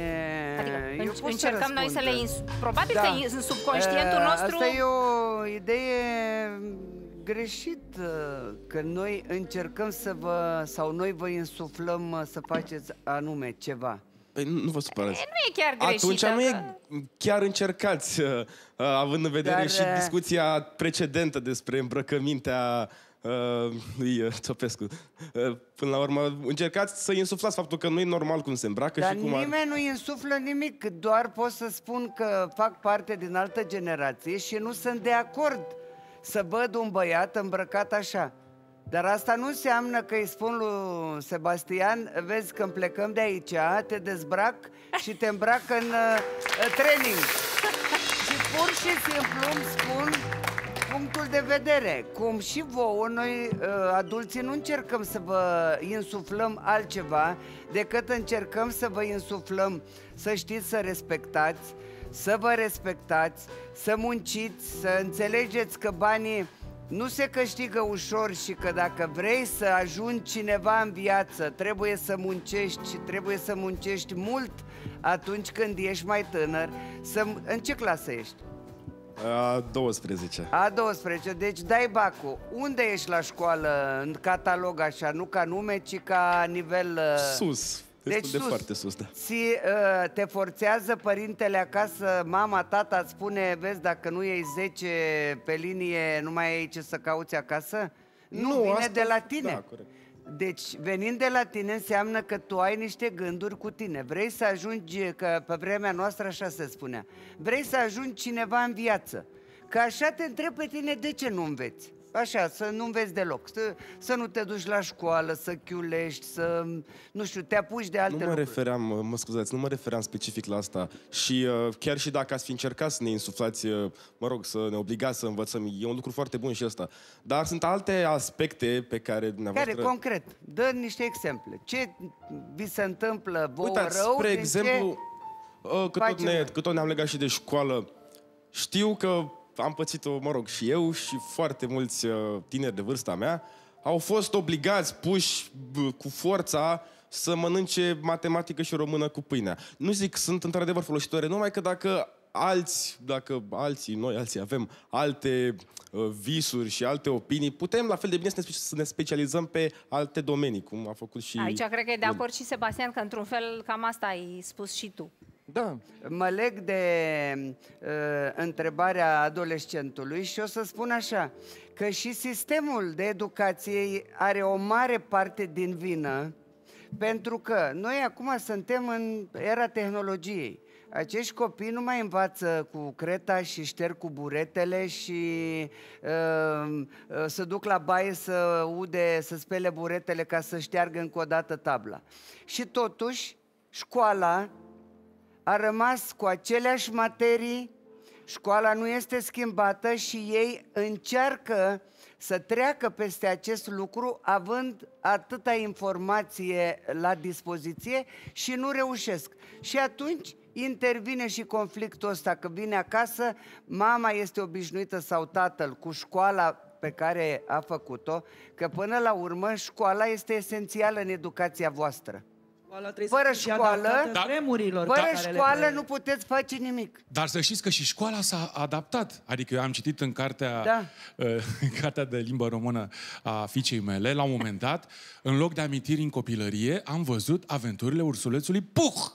adică, încercăm noi să le probabil că în subconștientul nostru... Asta e o idee... greșit că noi încercăm să vă, sau noi vă insuflăm să faceți anume ceva. Păi nu vă supărați. Nu e chiar greșit. Atunci nu e chiar încercați, având în vedere și discuția precedentă despre îmbrăcămintea lui Țopescu. Până la urmă, încercați să insuflați faptul că nu e normal cum se îmbracă și cum... Dar nimeni nu insuflă nimic, doar pot să spun că fac parte din altă generație și nu sunt de acord să văd un băiat îmbrăcat așa. Dar asta nu înseamnă că îi spun lui Sebastian, vezi, când plecăm de aici, te dezbrac și te îmbrac în training. Și pur și simplu îmi spun punctul de vedere. Cum și vouă, noi adulții nu încercăm să vă insuflăm altceva decât încercăm să vă insuflăm să știți să respectați, să vă respectați, să munciți, să înțelegeți că banii nu se câștigă ușor și că dacă vrei să ajungi cineva în viață, trebuie să muncești și trebuie să muncești mult atunci când ești mai tânăr. În ce clasă ești? A 12. A 12, deci dai bacul. Unde ești la școală în catalog așa, nu ca nume, ci ca nivel... Sus. Deci sus, de foarte sus, da. Te forțează părintele acasă, mama, tata îți spune, vezi, dacă nu iei 10 pe linie, nu mai ai ce să cauți acasă? Nu, vine asta... de la tine. Da, corect. Deci, venind de la tine înseamnă că tu ai niște gânduri cu tine. Vrei să ajungi, că pe vremea noastră așa se spunea, vrei să ajungi cineva în viață. Că așa te întreb pe tine de ce nu înveți. Așa, să nu înveți deloc, să nu te duci la școală, să chiulești, să, nu știu, te apuci de alte lucruri. Nu mă refeream specific la asta. Și chiar și dacă ați fi încercat să ne insuflați, mă rog, să ne obligați să învățăm, e un lucru foarte bun și ăsta. Dar sunt alte aspecte pe care dumneavoastră... Care, concret, dă niște exemple. Ce vi se întâmplă vouă rău? Spre exemplu, că tot ne-am legat și de școală, știu că... Am pățit-o, mă rog, și eu și foarte mulți tineri de vârsta mea au fost obligați, puși cu forța să mănânce matematică și română cu pâinea. Nu zic, sunt într-adevăr folositoare, numai că dacă noi alții avem alte visuri și alte opinii, putem la fel de bine să ne specializăm pe alte domenii, cum a făcut și... Aici cred că e de acord și Sebastian, că într-un fel cam asta ai spus și tu. Da. Mă leg de întrebarea adolescentului și o să spun așa, că și sistemul de educație are o mare parte din vină, pentru că noi acum suntem în era tehnologiei. Acești copii nu mai învață cu creta și șterg cu buretele și se duc la baie să ude, să spele buretele ca să șteargă încă o dată tabla. Și totuși, școala a rămas cu aceleași materii, școala nu este schimbată și ei încearcă să treacă peste acest lucru având atâta informație la dispoziție și nu reușesc. Și atunci intervine și conflictul ăsta, că vine acasă, mama este obișnuită sau tatăl cu școala pe care a făcut-o, că până la urmă școala este esențială în educația voastră. Fără școală nu puteți face nimic. Dar să știți că și școala s-a adaptat. Adică eu am citit în cartea, cartea de limbă română a fiicei mele, la un moment dat, în loc de amintiri în copilărie, am văzut Aventurile ursulețului Puh!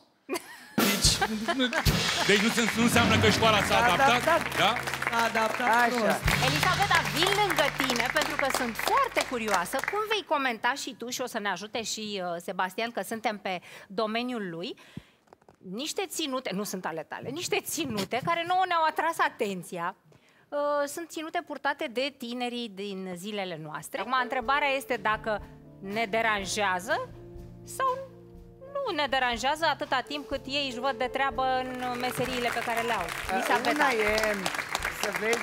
Deci nu înseamnă că școala s-a adaptat. Da? S-a adaptat. Așa. Elisabeta, vin lângă tine pentru că sunt foarte curioasă. Cum vei comenta și tu, și o să ne ajute și Sebastian, că suntem pe domeniul lui, niște ținute, nu sunt ale tale, niște ținute care nouă ne-au atras atenția. Sunt ținute purtate de tinerii din zilele noastre. Acum, întrebarea este dacă ne deranjează sau nu. Nu ne deranjează atâta timp cât ei își văd de treabă în meseriile pe care le au. Una e să vezi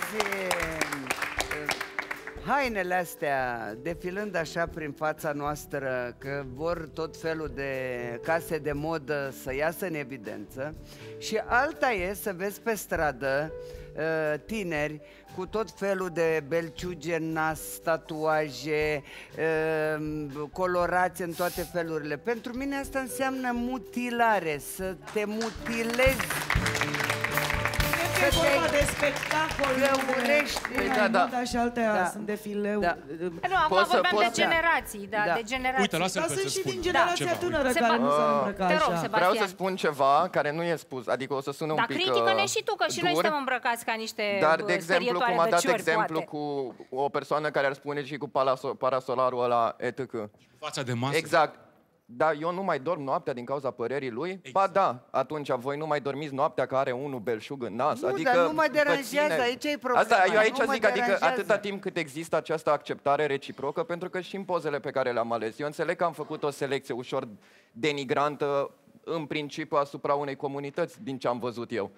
hainele astea defilând așa prin fața noastră, că vor tot felul de case de modă să iasă în evidență, și alta e să vezi pe stradă tineri cu tot felul de belciuge în nas, tatuaje, colorați în toate felurile. Pentru mine asta înseamnă mutilare, să te mutilezi. Să vorba de spectacol, sunt de generații. Uite, lasă-l pe să spun. Vreau să spun ceva care nu e spus, adică o să sună un pic dur. Dar critică-ne și tu, că și noi suntem îmbrăcați ca niște... Dar, de exemplu, cum a dat exemplu cu o persoană care ar spune și cu parasolarul ăla etc. Fața de masă. Exact. Da, eu nu mai dorm noaptea din cauza părerii lui. Exact. Ba da, atunci voi nu mai dormiți noaptea că are unul belșug în nas. Nu, adică, dar nu mă deranjează, aici e problema. Asta, eu aici zic, adică atâta timp cât există această acceptare reciprocă, pentru că și în pozele pe care le-am ales, eu înțeleg că am făcut o selecție ușor denigrantă, în principiu, asupra unei comunități, din ce am văzut eu.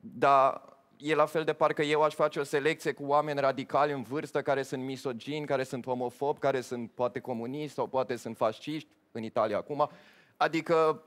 Dar e la fel de parcă eu aș face o selecție cu oameni radicali în vârstă, care sunt misogini, care sunt homofobi, care sunt poate comuniști sau poate sunt fasciști, în Italia acum, adică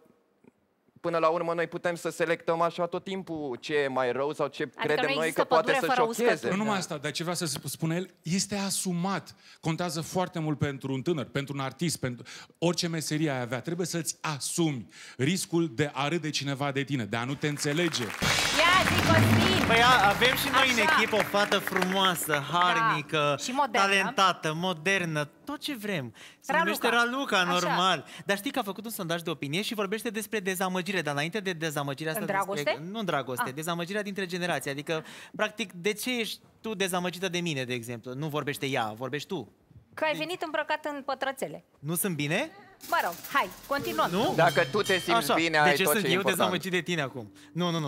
până la urmă noi putem să selectăm așa tot timpul ce e mai rău sau ce adică credem noi că poate să șocheze. Nu numai asta, dar ce vreau să spune el, este asumat. Contează foarte mult pentru un tânăr, pentru un artist, pentru orice meserie ai avea. Trebuie să-ți asumi riscul de a râde cineva de tine, de a nu te înțelege. Ia zi, Costin! Păi avem și noi așa în echipă o fată frumoasă, harnică, da, talentată, modernă, tot ce vrem. Se numește Raluca, normal. Așa. Dar știi că a făcut un sondaj de opinie și vorbește despre dezamăgire, dar înainte de dezamăgirea asta... În dragoste? Despre, nu în dragoste, dezamăgirea dintre generații. Adică, practic, de ce ești tu dezamăgită de mine, de exemplu? Nu vorbește ea, vorbești tu. Că ai venit îmbrăcat în pătrățele. Nu sunt bine? Mă rog, hai, continuăm. Nu? Dacă tu te simți așa, bine, ai tot ce e important. De ce sunt eu dezamăgit de tine acum?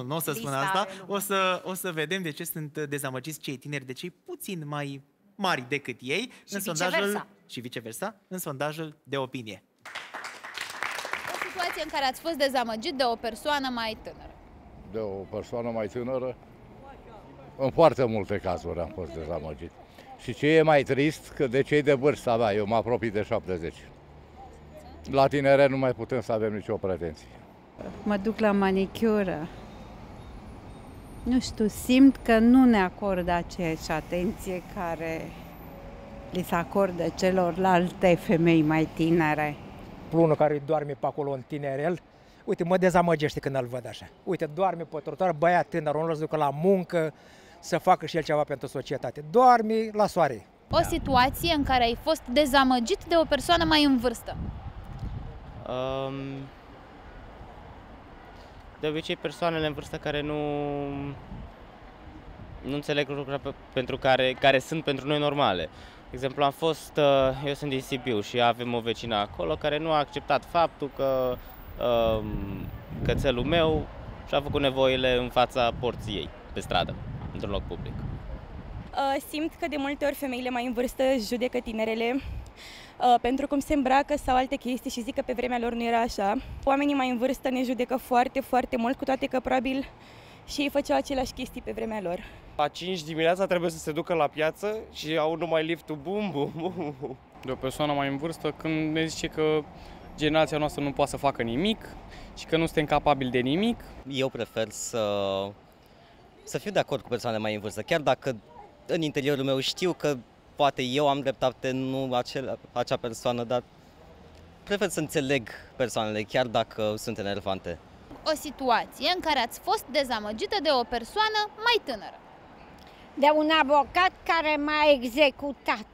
Nu o să spun asta. O să vedem de ce sunt dezamăgiți cei tineri, de cei puțin mai mari decât ei. Și în viceversa, în sondajul de opinie. O situație în care ați fost dezamăgit de o persoană mai tânără. De o persoană mai tânără? În foarte multe cazuri am fost dezamăgit. Și ce e mai trist, că de cei de vârsta mea, eu mă apropii de 70. La tinere nu mai putem să avem nicio pretenție. Mă duc la manicură. Nu știu, simt că nu ne acordă aceeași atenție care li se acordă celorlalte femei mai tinere. Unul care doarme pe acolo în tinerel, uite, mă dezamăgește când îl văd așa. Uite, doarme pe trotuar, băiat tânăr, unul se ducă la muncă, să facă și el ceva pentru societate. Doarme la soare. O situație în care ai fost dezamăgit de o persoană mai în vârstă. De obicei persoanele în vârstă care nu înțeleg lucrurile pentru care sunt pentru noi normale. De exemplu, am fost, eu sunt din Sibiu și avem o vecină acolo care nu a acceptat faptul că cățelul meu și-a făcut nevoile în fața porții ei, pe stradă, într-un loc public. Simt că de multe ori femeile mai în vârstă judecă tinerele pentru cum se îmbracă sau alte chestii și zic că pe vremea lor nu era așa. Oamenii mai în vârstă ne judecă foarte, foarte mult, cu toate că probabil și ei făceau aceleași chestii pe vremea lor. La 5 dimineața trebuie să se ducă la piață și au numai liftul bum, bum, bum. De o persoană mai în vârstă când ne zice că generația noastră nu poate să facă nimic și că nu suntem capabili de nimic. Eu prefer să fiu de acord cu persoanele mai în vârstă, chiar dacă în interiorul meu știu că poate eu am dreptate, nu acea persoană, dar prefer să înțeleg persoanele, chiar dacă sunt enervante. O situație în care ați fost dezamăgită de o persoană mai tânără. De un avocat care m-a executat.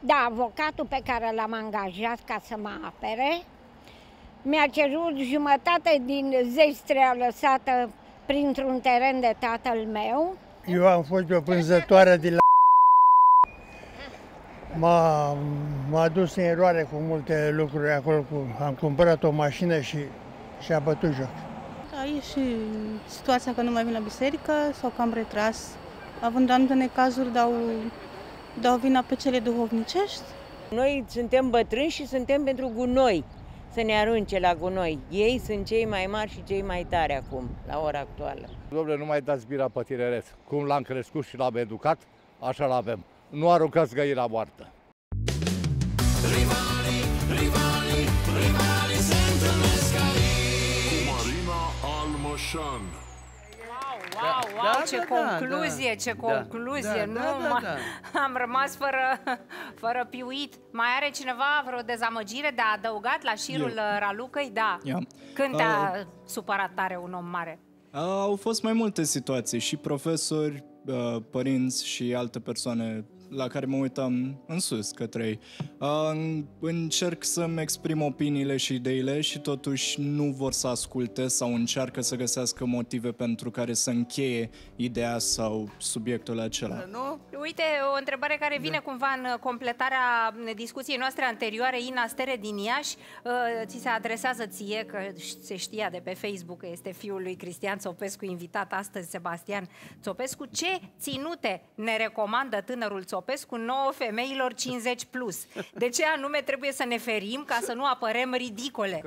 Da, avocatul pe care l-am angajat ca să mă apere mi-a cerut jumătate din zestrea lăsată printr-un teren de tatăl meu. Eu am fost pe o vânzătoare de la... M-a dus în eroare cu multe lucruri acolo, am cumpărat o mașină și a bătut joc. E și situația că nu mai vin la biserică sau că am retras, având anumite necazuri, dau vina pe cele duhovnicești. Noi suntem bătrâni și suntem pentru gunoi, să ne arunce la gunoi. Ei sunt cei mai mari și cei mai tari acum, la ora actuală. Dom'le, nu mai dați bira pe tineret. Cum l-am crescut și l-am educat, așa l-avem. Nu aruncați găina moartă. Rivalii se întâlnesc aici. Marina Almășan. Wow, ce concluzie, ce concluzie. Am rămas fără piuit. Mai are cineva vreo dezamăgire de adăugat la șirul Ralucăi? Da. Când te-a supărat tare un om mare? Au fost mai multe situații și profesori, părinți și alte persoane la care mă uitam în sus către ei. Încerc să-mi exprim opiniile și ideile și totuși nu vor să asculte sau încearcă să găsească motive pentru care să încheie ideea sau subiectul acela. Uite, o întrebare care vine cumva în completarea discuției noastre anterioare. Ina Stere din Iași ți se adresează ție, că se știa de pe Facebook că este fiul lui Cristian Țopescu, invitat astăzi, Sebastian Țopescu. Ce ținute ne recomandă tânărul Țopescu nouă femeilor 50+? De ce anume trebuie să ne ferim ca să nu apărem ridicole?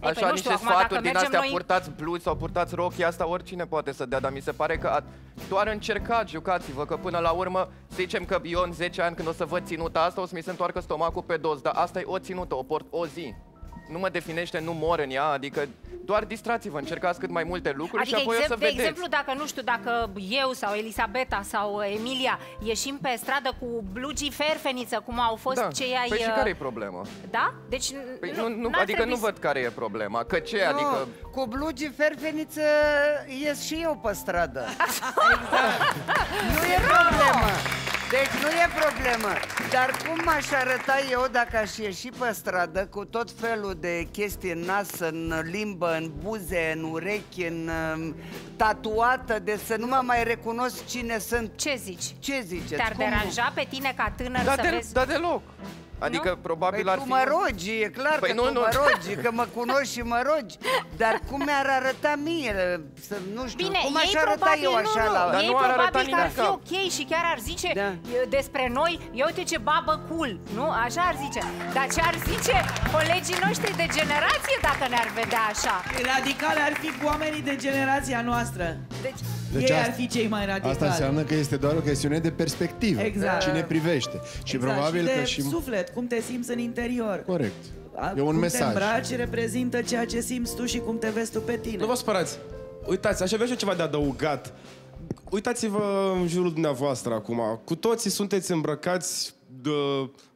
Așa, niște sfaturi din astea, purtați bluzi sau purtați rochii, asta oricine poate să dea, dar mi se pare că doar încercați, jucați-vă, că până la urmă, zicem că eu în 10 ani când o să văd ținuta asta, o să mi se întoarcă stomacul pe dos, dar asta e o ținută, o port o zi. nu mă definește, nu mor în ea, adică doar distrați-vă, încercați cât mai multe lucruri adică și apoi o să vedeți. De exemplu, dacă, nu știu, dacă eu sau Elisabeta sau Emilia ieșim pe stradă cu blugii ferfeniță, cum au fost cei ai... Păi și care e problema? Da? Deci... Păi nu, adică nu văd care e problema, că ce, adică... Cu blugii ferfeniță ies și eu pe stradă. Exact. Nu e problemă. Deci nu e problemă, dar cum m-aș arăta eu dacă aș ieși pe stradă cu tot felul de chestii în nas, în limbă, în buze, în urechi, în tatuată, de să nu mă mai recunosc cine sunt? Ce zici? Ce ziceți? Te-ar deranja pe tine ca tânăr să vezi? Da, deloc! Adică nu? Probabil păi ar fi... Păi tu mă rogi, e clar păi că nu, tu mă rogi, că mă cunoști și mă rogi. Dar cum mi-ar arăta mie? Să, nu știu, bine, cum aș arăta eu așa la... Dar ei nu probabil că ar fi ok și chiar ar zice despre noi, ia uite ce babă cool, nu? Așa ar zice. Dar ce ar zice colegii noștri de generație dacă ne-ar vedea așa? Radicale ar fi cu oamenii de generația noastră. Deci... Deci ei ar fi cei mai radicali. Asta înseamnă că este doar o chestiune de perspectivă. Exact. Cine privește. Și exact. Probabil și de că și... suflet, cum te simți în interior. Corect. E un mesaj. Cum te îmbraci reprezintă ceea ce simți tu și cum te vezi tu pe tine. Nu vă spărați. Uitați, aș avea și eu ceva de adăugat. Uitați-vă în jurul dumneavoastră acum. Cu toții sunteți îmbrăcați de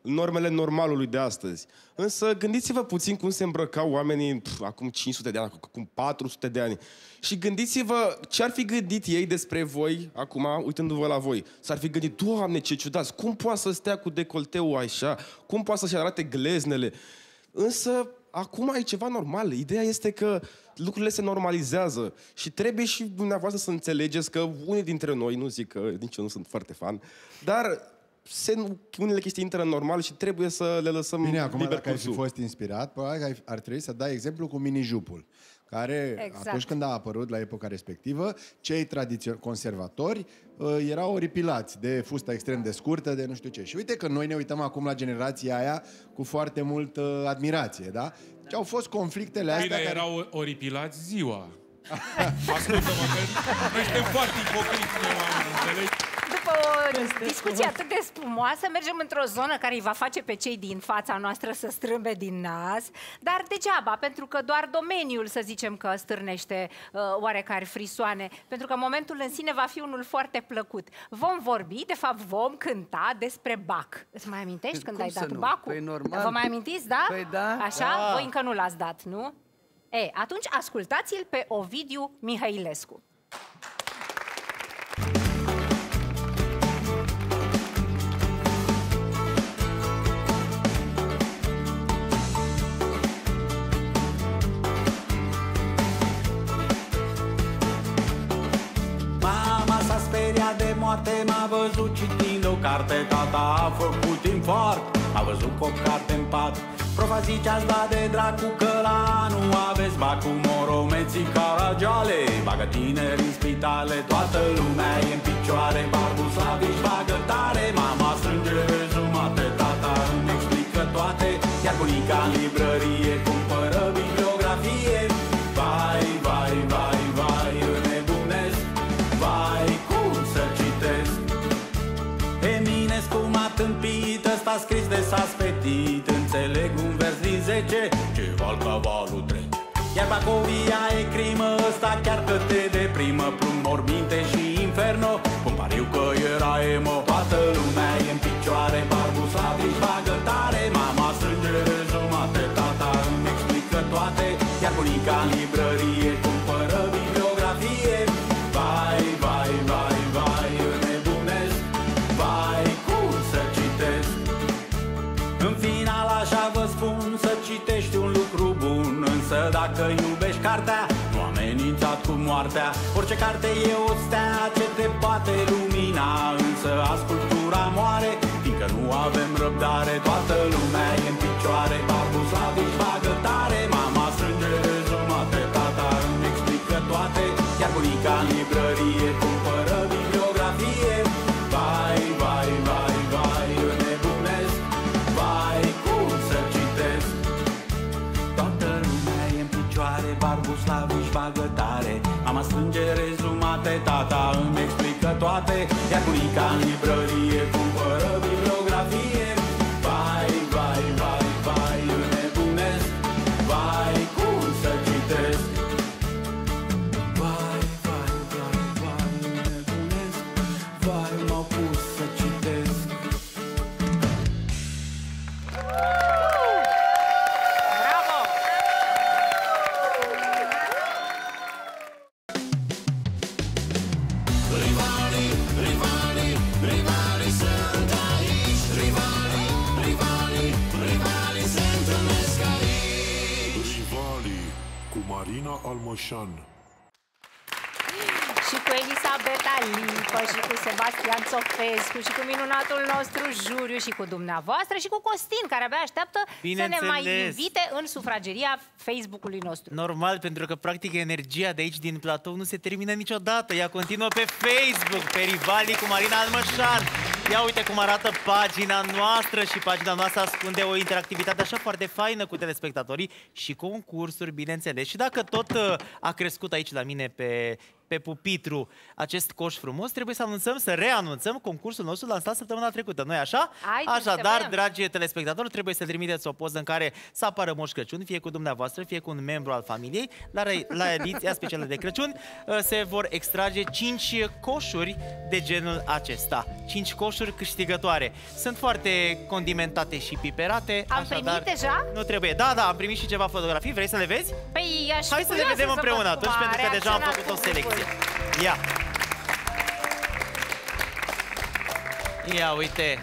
normele normalului de astăzi. Însă gândiți-vă puțin cum se îmbrăcau oamenii acum 500 de ani, acum 400 de ani. Și gândiți-vă ce ar fi gândit ei despre voi acum, uitându-vă la voi. S-ar fi gândit, Doamne, ce ciudați, cum poate să stea cu decolteul așa? Cum poate să-și arate gleznele? Însă acum e ceva normal. Ideea este că lucrurile se normalizează și trebuie și dumneavoastră să înțelegeți că unii dintre noi, nu zic că nici eu nu sunt foarte fan, dar... unele chestii intră normal și trebuie să le lăsăm liber cursul. Bine, acum dacă ai fi fost inspirat, probabil ar trebui să dai exemplu cu mini-jupul, care atunci când a apărut la epoca respectivă, cei conservatori erau oripilați de fusta extrem de scurtă, de nu știu ce. Și uite că noi ne uităm acum la generația aia cu foarte multă admirație, da? Și au fost conflictele astea care... erau oripilați ziua. Ascultă-mă, noi suntem foarte ipocriți, înțelegi? O discuție atât de spumoasă, mergem într-o zonă care îi va face pe cei din fața noastră să strâmbe din nas, dar degeaba, pentru că doar domeniul, să zicem, că stârnește oarecare frisoane, pentru că momentul în sine va fi unul foarte plăcut. Vom vorbi, de fapt vom cânta despre BAC. Îți mai amintești când ai dat BAC-ul? Păi normal. Vă mai amintiți, da? Păi da. Așa? Voi încă nu l-ați dat, nu? E, atunci ascultați-l pe Ovidiu Mihailescu. M-a văzut citind o carte, tata a făcut infart, a văzut cu o carte în pat. Profa zice, ați dat de dracu că la anul aveți bac cu moromeții caragiale, bagă tineri în spitale, toată lumea e în picioare, barbul slavici bagă tare, mama strânge rezumate, tata îmi explică toate, iar bunica în librărie cumpără bibliografie. Vai, vai, vai, vai, înnebunesc, vai, cum să citesc? Pe mine scuma tâmpită, s-a scris de s-a spetit, înțeleg un vers din 10, ce val cavalul trece. Iar Bacovia e crimă, ăsta chiar că te deprimă, plumb, morminte și inferno, cum pariu că era emo. Toată lumea e în picioare, barbul slavici bagă tare, mama strânge rezumate, tata îmi explică toate, iar bunica în librărie cumpără bibliografie. Vai, vai, vai, vai, înnebunesc, vai, cum să citesc? În final așa vă spun, să citești un lucru bun, însă dacă iubești cartea, nu amenințat cu moartea. Orice carte e o stea ce te poate lumina, însă azi cultura moare, fiindcă nu avem răbdare. Toată lumea e în picioare, barbul slavici bagă tare, mama strânge rezumate, tata îmi explică toate, iar bunica în librărie cumpără bibliografie. Vai, vai, vai, vai, înnebunesc, vai, cum să citesc? Toată lumea e în picioare, barbul slavici bagă tare, mama strânge rezumate, tata îmi explică toate, iar bunica în librărie cumpără bibliografie. Vai, vai, vai, vai, înnebunesc, Marina Almășan. Și cu Elisabeta Lipă, și cu Sebastian Țopescu, și cu minunatul nostru Juriu, și cu dumneavoastră, și cu Costin, care abia așteaptă să ne mai invite în sufrageria Facebook-ului nostru. Normal, pentru că, practic, energia de aici, din platou, nu se termină niciodată. Ea continuă pe Facebook, pe Rivalii cu Marina Almășan. Ia uite cum arată pagina noastră și pagina noastră ascunde o interactivitate așa foarte faină cu telespectatorii și concursuri, bineînțeles. Și dacă tot a crescut aici la mine pe pupitru acest coș frumos, trebuie să anunțăm, să reanunțăm concursul nostru lansat săptămâna trecută, nu-i așa? Așadar, dragi telespectatori, trebuie să trimiteți o poză în care să apară Moș Crăciun, fie cu dumneavoastră, fie cu un membru al familiei. La ediția specială de Crăciun se vor extrage 5 coșuri de genul acesta. 5 coșuri câștigătoare. Sunt foarte condimentate și piperate. Am primit deja? Nu trebuie. Da, da, am primit și ceva fotografii. Vrei să le vezi? Păi, hai să le vedem împreună atunci, pentru că deja am făcut o selecție. Ia uite,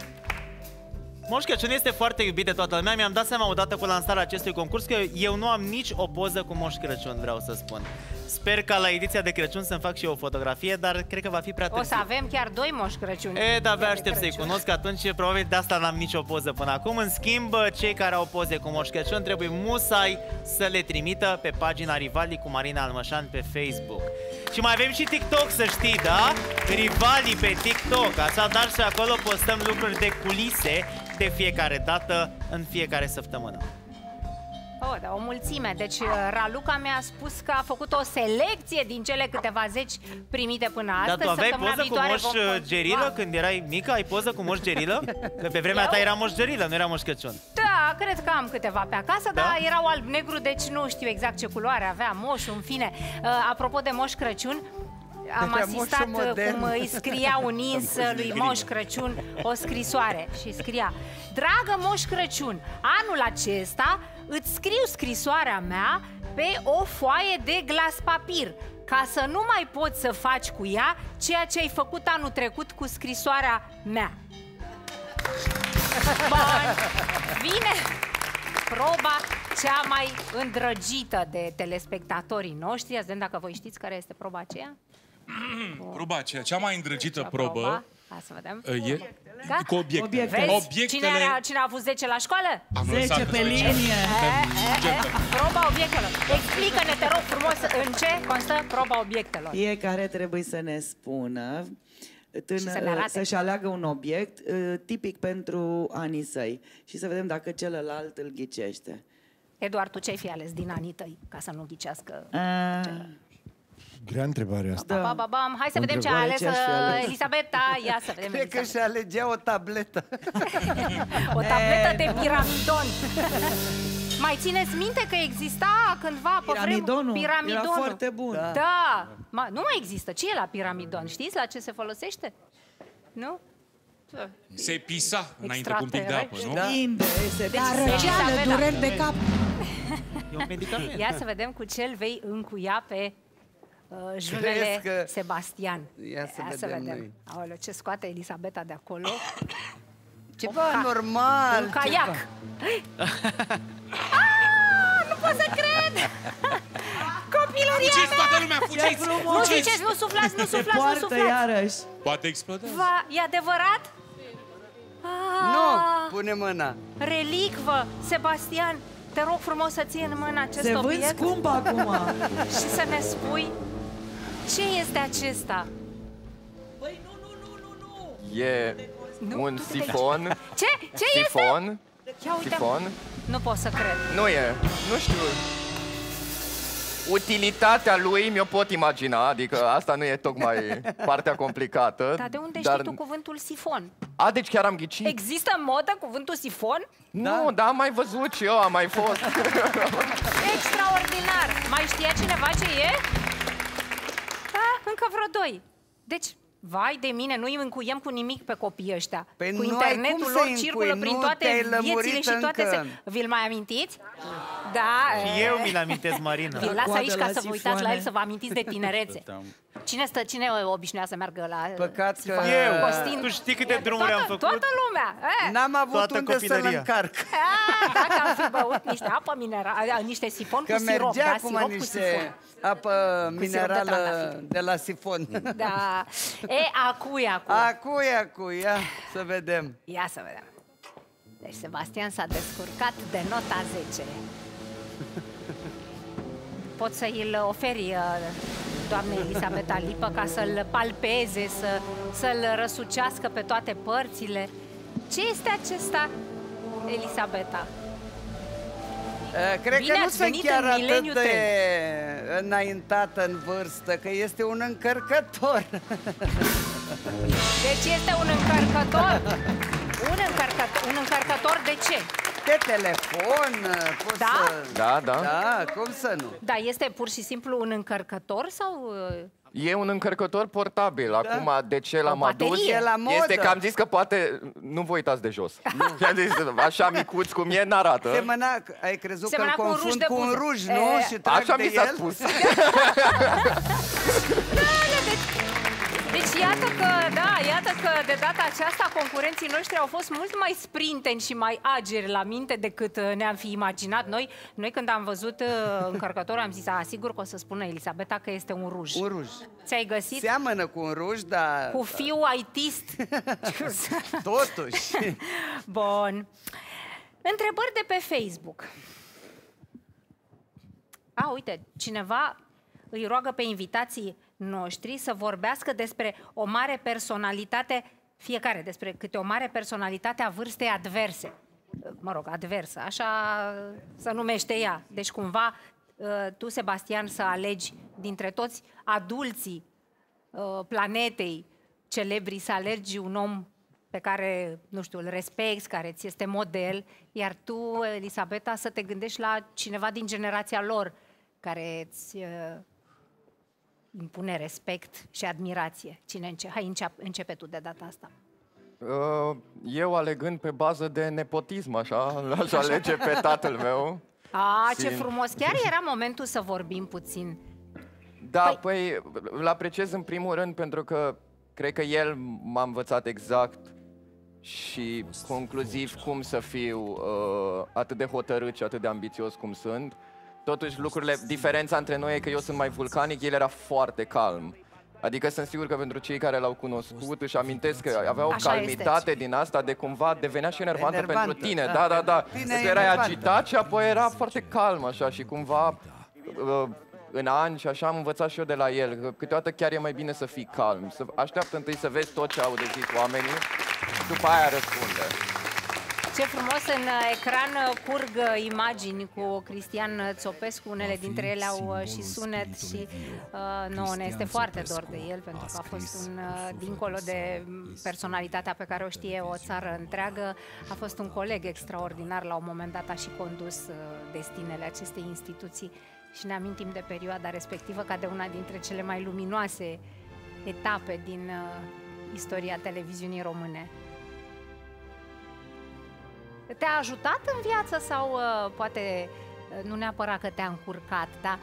Moș Crăciun este foarte iubit de toată lumea. Mi-am dat seama odată cu lansarea acestui concurs că eu nu am nici o poză cu Moș Crăciun, vreau să spun. Sper ca la ediția de Crăciun să-mi fac și eu o fotografie, dar cred că va fi prea târziu. O să avem chiar 2 Moș Crăciuni. Da, abia aștept să-i cunosc, atunci probabil de asta n-am nicio poză până acum. În schimb, cei care au poze cu Moș Crăciun trebuie musai să le trimită pe pagina Rivalii cu Marina Almășan pe Facebook. Și mai avem și TikTok, să știi, da? Rivalii pe TikTok, așadar și acolo postăm lucruri de culise de fiecare dată, în fiecare săptămână. Oh, da, o mulțime. Deci Raluca mi-a spus că a făcut o selecție din cele câteva zeci primite până astăzi. Dar tu aveai poză cu Moș Gerilă când erai mică? Ai poză cu Moș Gerilă? Că pe vremea ta era Moș Gerilă, nu era Moș Crăciun. Da, cred că am câteva pe acasă, dar erau alb-negru, deci nu știu exact ce culoare avea moșul, în fine. Apropo de Moș Crăciun, am asistat cum îi scria un ins lui Moș Crăciun o scrisoare și scria: dragă Moș Crăciun, anul acesta îți scriu scrisoarea mea pe o foaie de glaspapir, ca să nu mai poți să faci cu ea ceea ce ai făcut anul trecut cu scrisoarea mea. Bani. Vine proba cea mai îndrăgită de telespectatorii noștri. Azi, dacă voi știți care este proba aceea? Proba aceea, cea mai îndrăgită probă. Hai să vedem. Cu obiectele. Cine a avut 10 la școală? 10 pe linie. Proba obiectelor. Explică-ne, te rog frumos, în ce constă proba obiectelor. Fiecare trebuie să ne spună, să-și aleagă un obiect tipic pentru anii săi și să vedem dacă celălalt îl ghicește. Eduard, tu ce-ai fi ales din anii tăi ca să nu ghicească celălalt? Grea întrebare asta. Hai să vedem ce a ales Elisabeta. Ia să vedem. Cred că și-a alegea o tabletă. O tabletă de piramidon. Mai țineți minte că exista cândva pe vremuri piramidonul? Era foarte bun. Da. Nu mai există. Ce e la piramidon? Știți la ce se folosește? Nu? Se pisa înainte cu un pic de apă, nu? Dar răceală, dureri de cap. Ia să vedem cu ce îl vei încuia pe junele Sebastian. Ia să vedem. Aoleu, ce scoate Elisabeta de acolo? Bă, normal! Un caiac! Nu pot să cred! Copilăria mea! Fugiți toată lumea, fugiți! Nu fugiți, nu suflați, nu suflați, nu suflați! Poate explodează. E adevărat? Nu, pune mâna. Relicvă, Sebastian, te rog frumos să ții în mână acest obiect. Se vând scump acum! Și să ne spui ce este acesta? Băi, nu! E un sifon. Ce? Ce este? Sifon. Sifon. Nu pot să cred. Nu e. Nu știu. Utilitatea lui mi-o pot imagina, adică asta nu e tocmai partea complicată. Dar de unde știi tu cuvântul sifon? A, deci chiar am ghicit. Există în modă cuvântul sifon? Nu, dar am mai văzut și eu, am mai fost. Extraordinar! Mai știa cineva ce e? Încă vreo 2. Deci, Vai de mine, nu îi încuiem cu nimic pe copiii ăștia. Păi cu internetul lor circulă prin toate viețile și toate... Vi-l mai amintiți? Da. Și eu mi-l amintesc, Marina. Vi-l las aici ca să vă uitați la el, să vă amintiți de tinerețe. Cine obișnuia să meargă la... Păcat că... Eu, Costin. Tu știi câte drumuri am făcut? Toată lumea. N-am avut unde să-l încarc. Dacă am fi băut niște apă minerală, niște sifon cu sirop. Că mergea acum niște apă minerală de la sifon. Da. E, acuia, să vedem. Ia să vedem. Deci Sebastian s-a descurcat de nota 10. Pot să îl oferi doamnei Elisabeta Lipă ca să-l palpeze, să-l răsucească pe toate părțile. Ce este acesta, Elisabeta? Cred că nu sunt chiar atât de înaintată în vârstă, că este un încărcător. Deci este un încărcător? Un încărcător de ce? De telefon, da, cum să nu? Da, este pur și simplu un încărcător sau... E un încărcător portabil. Da. Acum, de ce l-am adus? Este că am zis că poate... Nu vă uitați de jos. Așa micuț cum e, n-arată. Ai crezut că îl confund cu un ruj, nu? Așa mi s-a spus. Deci iată că, de data aceasta concurenții noștri au fost mult mai sprinteni și mai ageri la minte decât ne-am fi imaginat noi. Noi când am văzut încărcătorul am zis, asigur că o să spună Elisabeta că este un ruj. Un ruj. Ți-ai găsit? Seamănă cu un ruj, dar... Cu fiu aitist. Totuși. Bun. Întrebări de pe Facebook. A, uite, cineva îi roagă pe invitații noștri să vorbească despre o mare personalitate, fiecare despre câte o mare personalitate a vârstei adverse. Mă rog, adversă, așa se numește ea. Deci cumva tu, Sebastian, să alegi dintre toți adulții planetei celebri, să alegi un om pe care, nu știu, îl respecti, care ți este model, iar tu, Elisabeta, să te gândești la cineva din generația lor care îți... impune respect și admirație. Cine începe? Hai, începe tu de data asta. Eu alegând pe bază de nepotism, așa, l-aș alege pe tatăl meu. A, ce frumos! Chiar era momentul să vorbim puțin. Da, păi l-apreciez în primul rând pentru că cred că el m-a învățat exact și concluziv cum să fiu atât de hotărât și atât de ambițios cum sunt. Totuși, diferența între noi e că eu sunt mai vulcanic, el era foarte calm. Adică sunt sigur că pentru cei care l-au cunoscut își amintesc că avea o calmitate din asta de cumva devenea și enervantă pentru tine. Da, da, da. Erai agitat și apoi era foarte calm așa și cumva în ani și așa am învățat și eu de la el. Că câteodată chiar e mai bine să fii calm. Să așteaptă întâi să vezi tot ce au de zis oamenii și după aia răspunde. Ce frumos, în ecran curg imagini cu Cristian Țopescu, unele dintre ele au și sunet și nouă ne este foarte dor de el, pentru că a fost un, dincolo de personalitatea pe care o știe o țară întreagă, a fost un coleg extraordinar, la un moment dat a și condus destinele acestei instituții și ne amintim de perioada respectivă ca de una dintre cele mai luminoase etape din istoria televiziunii române. Te-a ajutat în viață sau poate nu neapărat că te-a încurcat, dar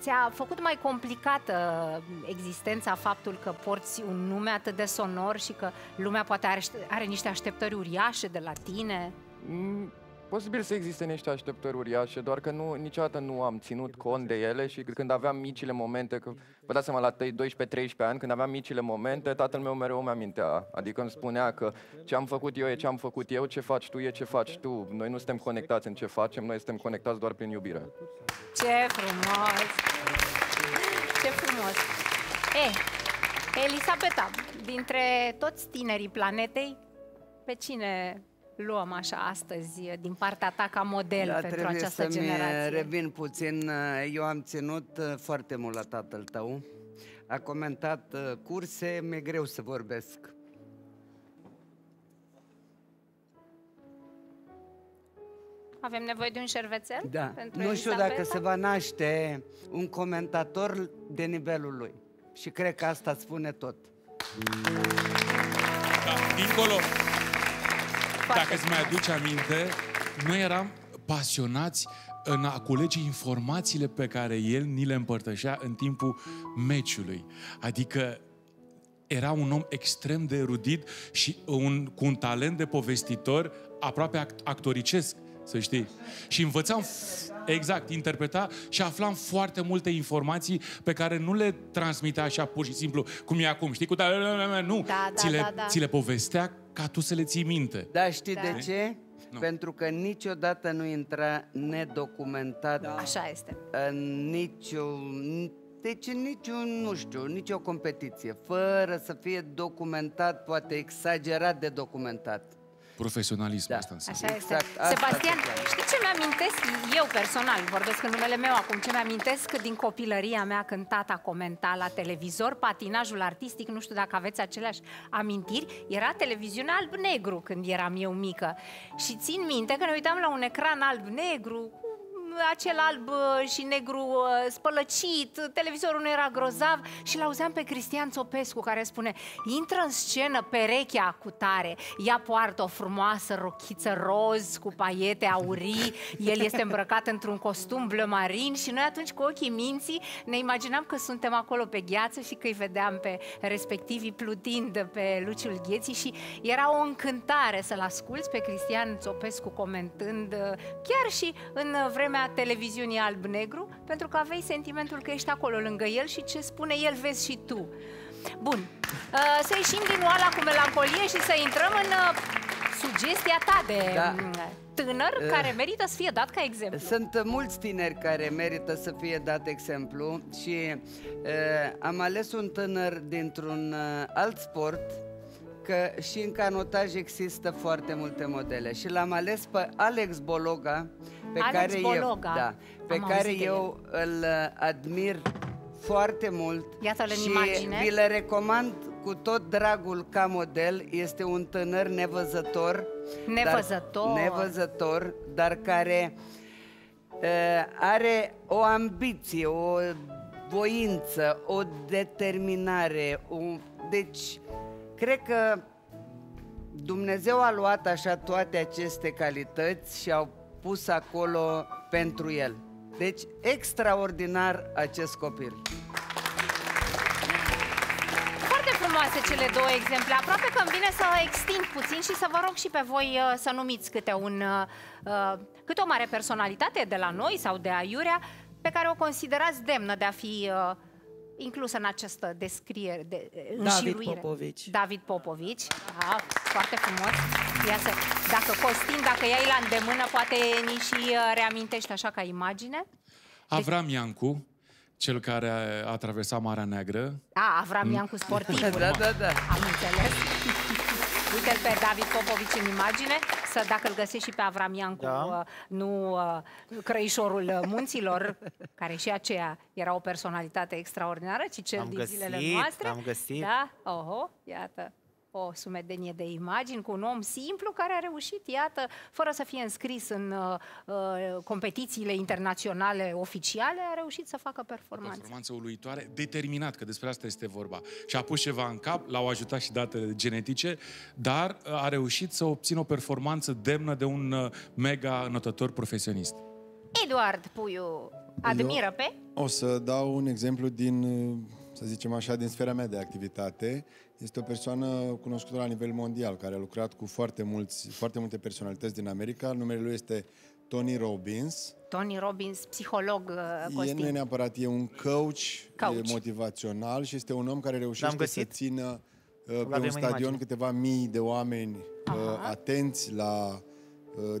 ți-a făcut mai complicată existența faptul că porți un nume atât de sonor și că lumea poate are niște așteptări uriașe de la tine? Posibil să existe niște așteptări uriașe, doar că niciodată nu am ținut cont de ele și când aveam micile momente, că, vă dați seama, la 12-13 ani, când aveam micile momente, tatăl meu mereu îmi amintea. Adică îmi spunea că ce am făcut eu e ce am făcut eu, ce faci tu e ce faci tu. Noi nu suntem conectați în ce facem, noi suntem conectați doar prin iubire. Ce frumos! Ce frumos! Elisabeta, dintre toți tinerii planetei, pe cine... luăm așa astăzi din partea ta ca model pentru această generație? Revin puțin. Eu am ținut foarte mult la tatăl tău. A comentat curse, mi-e greu să vorbesc. Avem nevoie de un șervețel? Da. Nu știu dacă se va naște un comentator de nivelul lui. Și cred că asta spune tot. Da, dincolo, dacă îți mai aduci aminte, noi eram pasionați în a culege informațiile pe care el ni le împărtășea în timpul meciului. Adică era un om extrem de erudit și cu un talent de povestitor aproape actoricesc, să știi. Și învățam, exact, interpreta și aflam foarte multe informații pe care nu le transmitea așa pur și simplu, cum e acum, știi? Cu nu, ți le povestea ca tu să le ții minte. Da, știi de ce? Nu. Pentru că niciodată nu intra nedocumentat. Da. Așa este. Nicio competiție, fără să fie documentat, poate exagerat de documentat. Profesionalism, da. Asta înseamnă. Așa este. Exact, asta Sebastian, știi ce mi-amintesc eu personal, vorbesc în numele meu acum, ce mi-amintesc din copilăria mea când tata comenta la televizor patinajul artistic, nu știu dacă aveți aceleași amintiri, era televiziunea alb-negru când eram eu mică. Și țin minte că ne uitam la un ecran alb-negru, acel alb și negru spălăcit, televizorul nu era grozav și l-auzeam pe Cristian Țopescu care spune: intră în scenă perechea cu tare, ea poartă o frumoasă rochiță roz cu paiete aurii, el este îmbrăcat într-un costum bleu marin și noi atunci cu ochii minții ne imaginam că suntem acolo pe gheață și că îi vedeam pe respectivii plutind pe luciul gheții și era o încântare să-l asculți pe Cristian Țopescu comentând chiar și în vremea televiziunii alb-negru, pentru că aveai sentimentul că ești acolo lângă el și ce spune el vezi și tu. Bun, să ieșim din oala cu melancolie și să intrăm în sugestia ta de tânăr care merită să fie dat ca exemplu. Sunt mulți tineri care merită să fie dat exemplu și am ales un tânăr dintr-un alt sport, că și în canotaj există foarte multe modele și l-am ales pe Alex Bologa, pe care eu îl admir foarte mult. Iată-l în imagine. Și vi le recomand cu tot dragul ca model. Este un tânăr nevăzător. Dar care are o ambiție, o voință, o determinare. Deci, cred că Dumnezeu a luat așa toate aceste calități și au pus acolo pentru el. Deci, extraordinar acest copil. Foarte frumoase cele două exemple. Aproape că îmi vine să extind puțin și să vă rog și pe voi să numiți câte o mare personalitate de la noi sau de aiurea pe care o considerați demnă de a fi inclusă în această descriere. David Popovici. Da, foarte frumos. Iasă. Dacă Costin, dacă iai la îndemână, poate ni și reamintești așa ca imagine. Avram Iancu, cel care a traversat Marea Neagră. Avram Iancu, sportiv. Am înțeles. Uite-l pe David Popovici în imagine, dacă îl găsești și pe Avram Iancu, crăișorul munților, care și aceea era o personalitate extraordinară, ci cel din zilele noastre. Am găsit. Da, iată. O sumedenie de imagini cu un om simplu care a reușit, iată, fără să fie înscris în competițiile internaționale oficiale, a reușit să facă performanță. Performanță uluitoare, determinat, că despre asta este vorba. Și a pus ceva în cap, l-au ajutat și datele genetice, dar a reușit să obțină o performanță demnă de un mega înotător profesionist. Eduard Puiu, admiră pe? O să dau un exemplu din, să zicem așa, din sfera mea de activitate. Este o persoană cunoscută la nivel mondial, care a lucrat cu foarte multe personalități din America. Numele lui este Tony Robbins. Tony Robbins, psiholog, Costin. El nu e neapărat, e un coach motivațional și este un om care reușește să țină pe un stadion câteva mii de oameni atenți la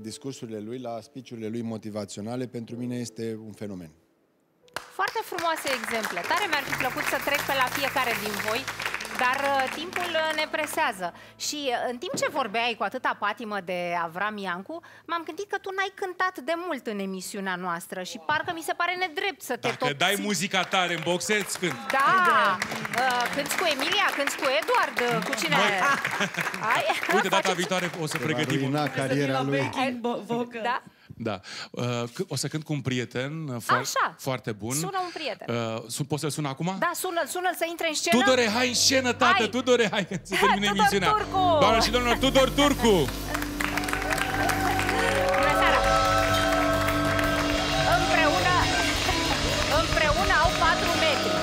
discursurile lui, la speech-urile lui motivaționale. Pentru mine este un fenomen. Foarte frumoase exemple. Tare mi-ar fi plăcut să trec pe la fiecare din voi, dar timpul ne presează. Și în timp ce vorbeai cu atâta patimă de Avram Iancu, m-am gândit că tu n-ai cântat de mult în emisiunea noastră și parcă mi se pare nedrept să te tot... Dacă dai muzica tare în boxeți, când? Da! Cânti cu Emilia, cânti cu Eduard, cu cine? Uite, data viitoare o să pregătim cariera lui. Da? Da. O să cânt cu un prieten foarte bun. Sună un prieten. Poți să-l sun acum? Da, sună-l să intre în scenă. Tudore, hai în scenă, tată! Hai. Tudore, hai să termine emisiunea. Tudor Turcu! Doamne și domnilor, Tudor Turcu! Împreună au 4 metri.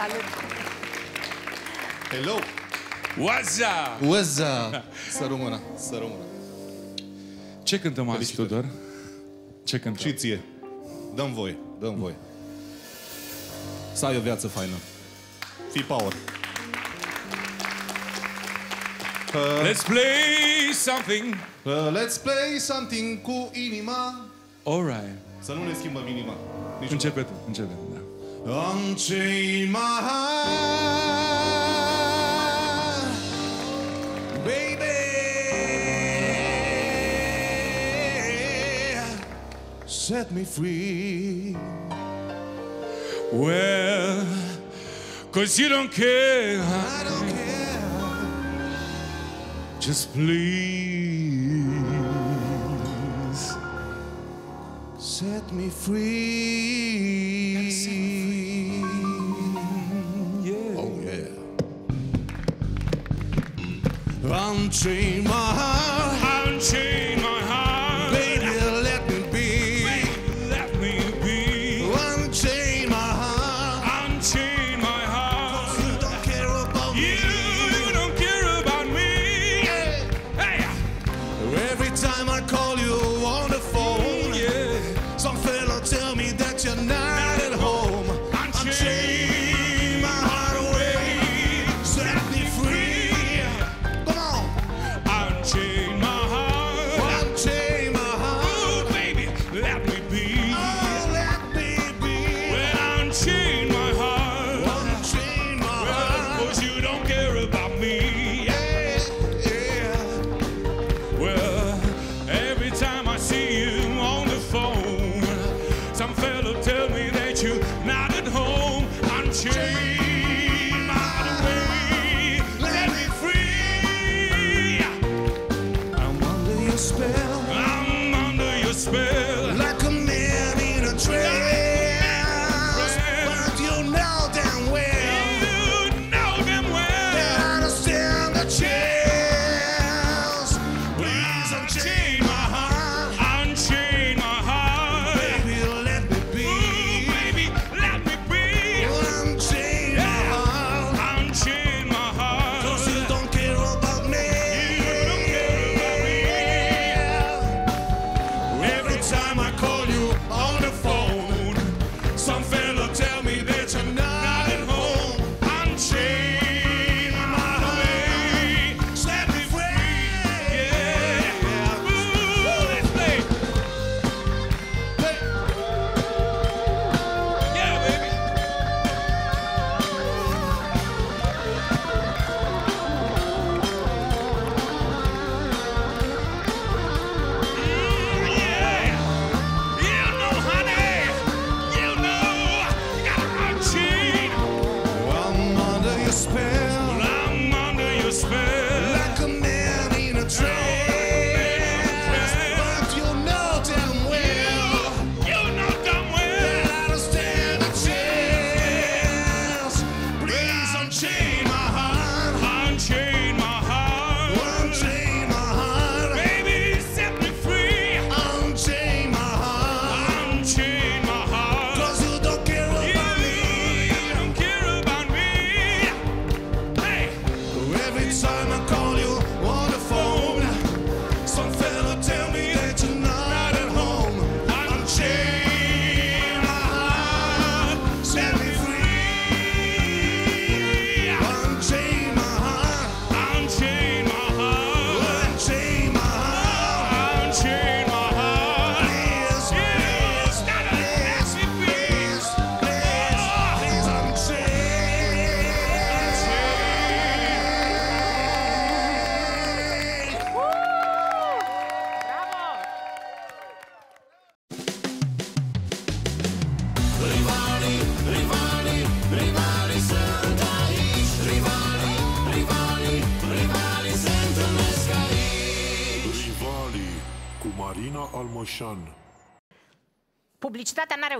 Salut! Hello! Oaza! Oaza! Să rămână, să rămână. Ce cântăm azi, Tudor? Ce cântăm? Și ție. Dăm voie, dăm voie. Să ai o viață faină. Fii power. Let's play something. Let's play something cu inima. All right. Să nu ne schimbăm inima. Începe tu, începe, da. Am ce inima baby, set me free. Well, cause you don't care. I don't care. Just please set me free. Yeah. Oh yeah. Unchain my heart. Unchain my heart. Every time I call cu Marina Almășan. Publicitatea n-a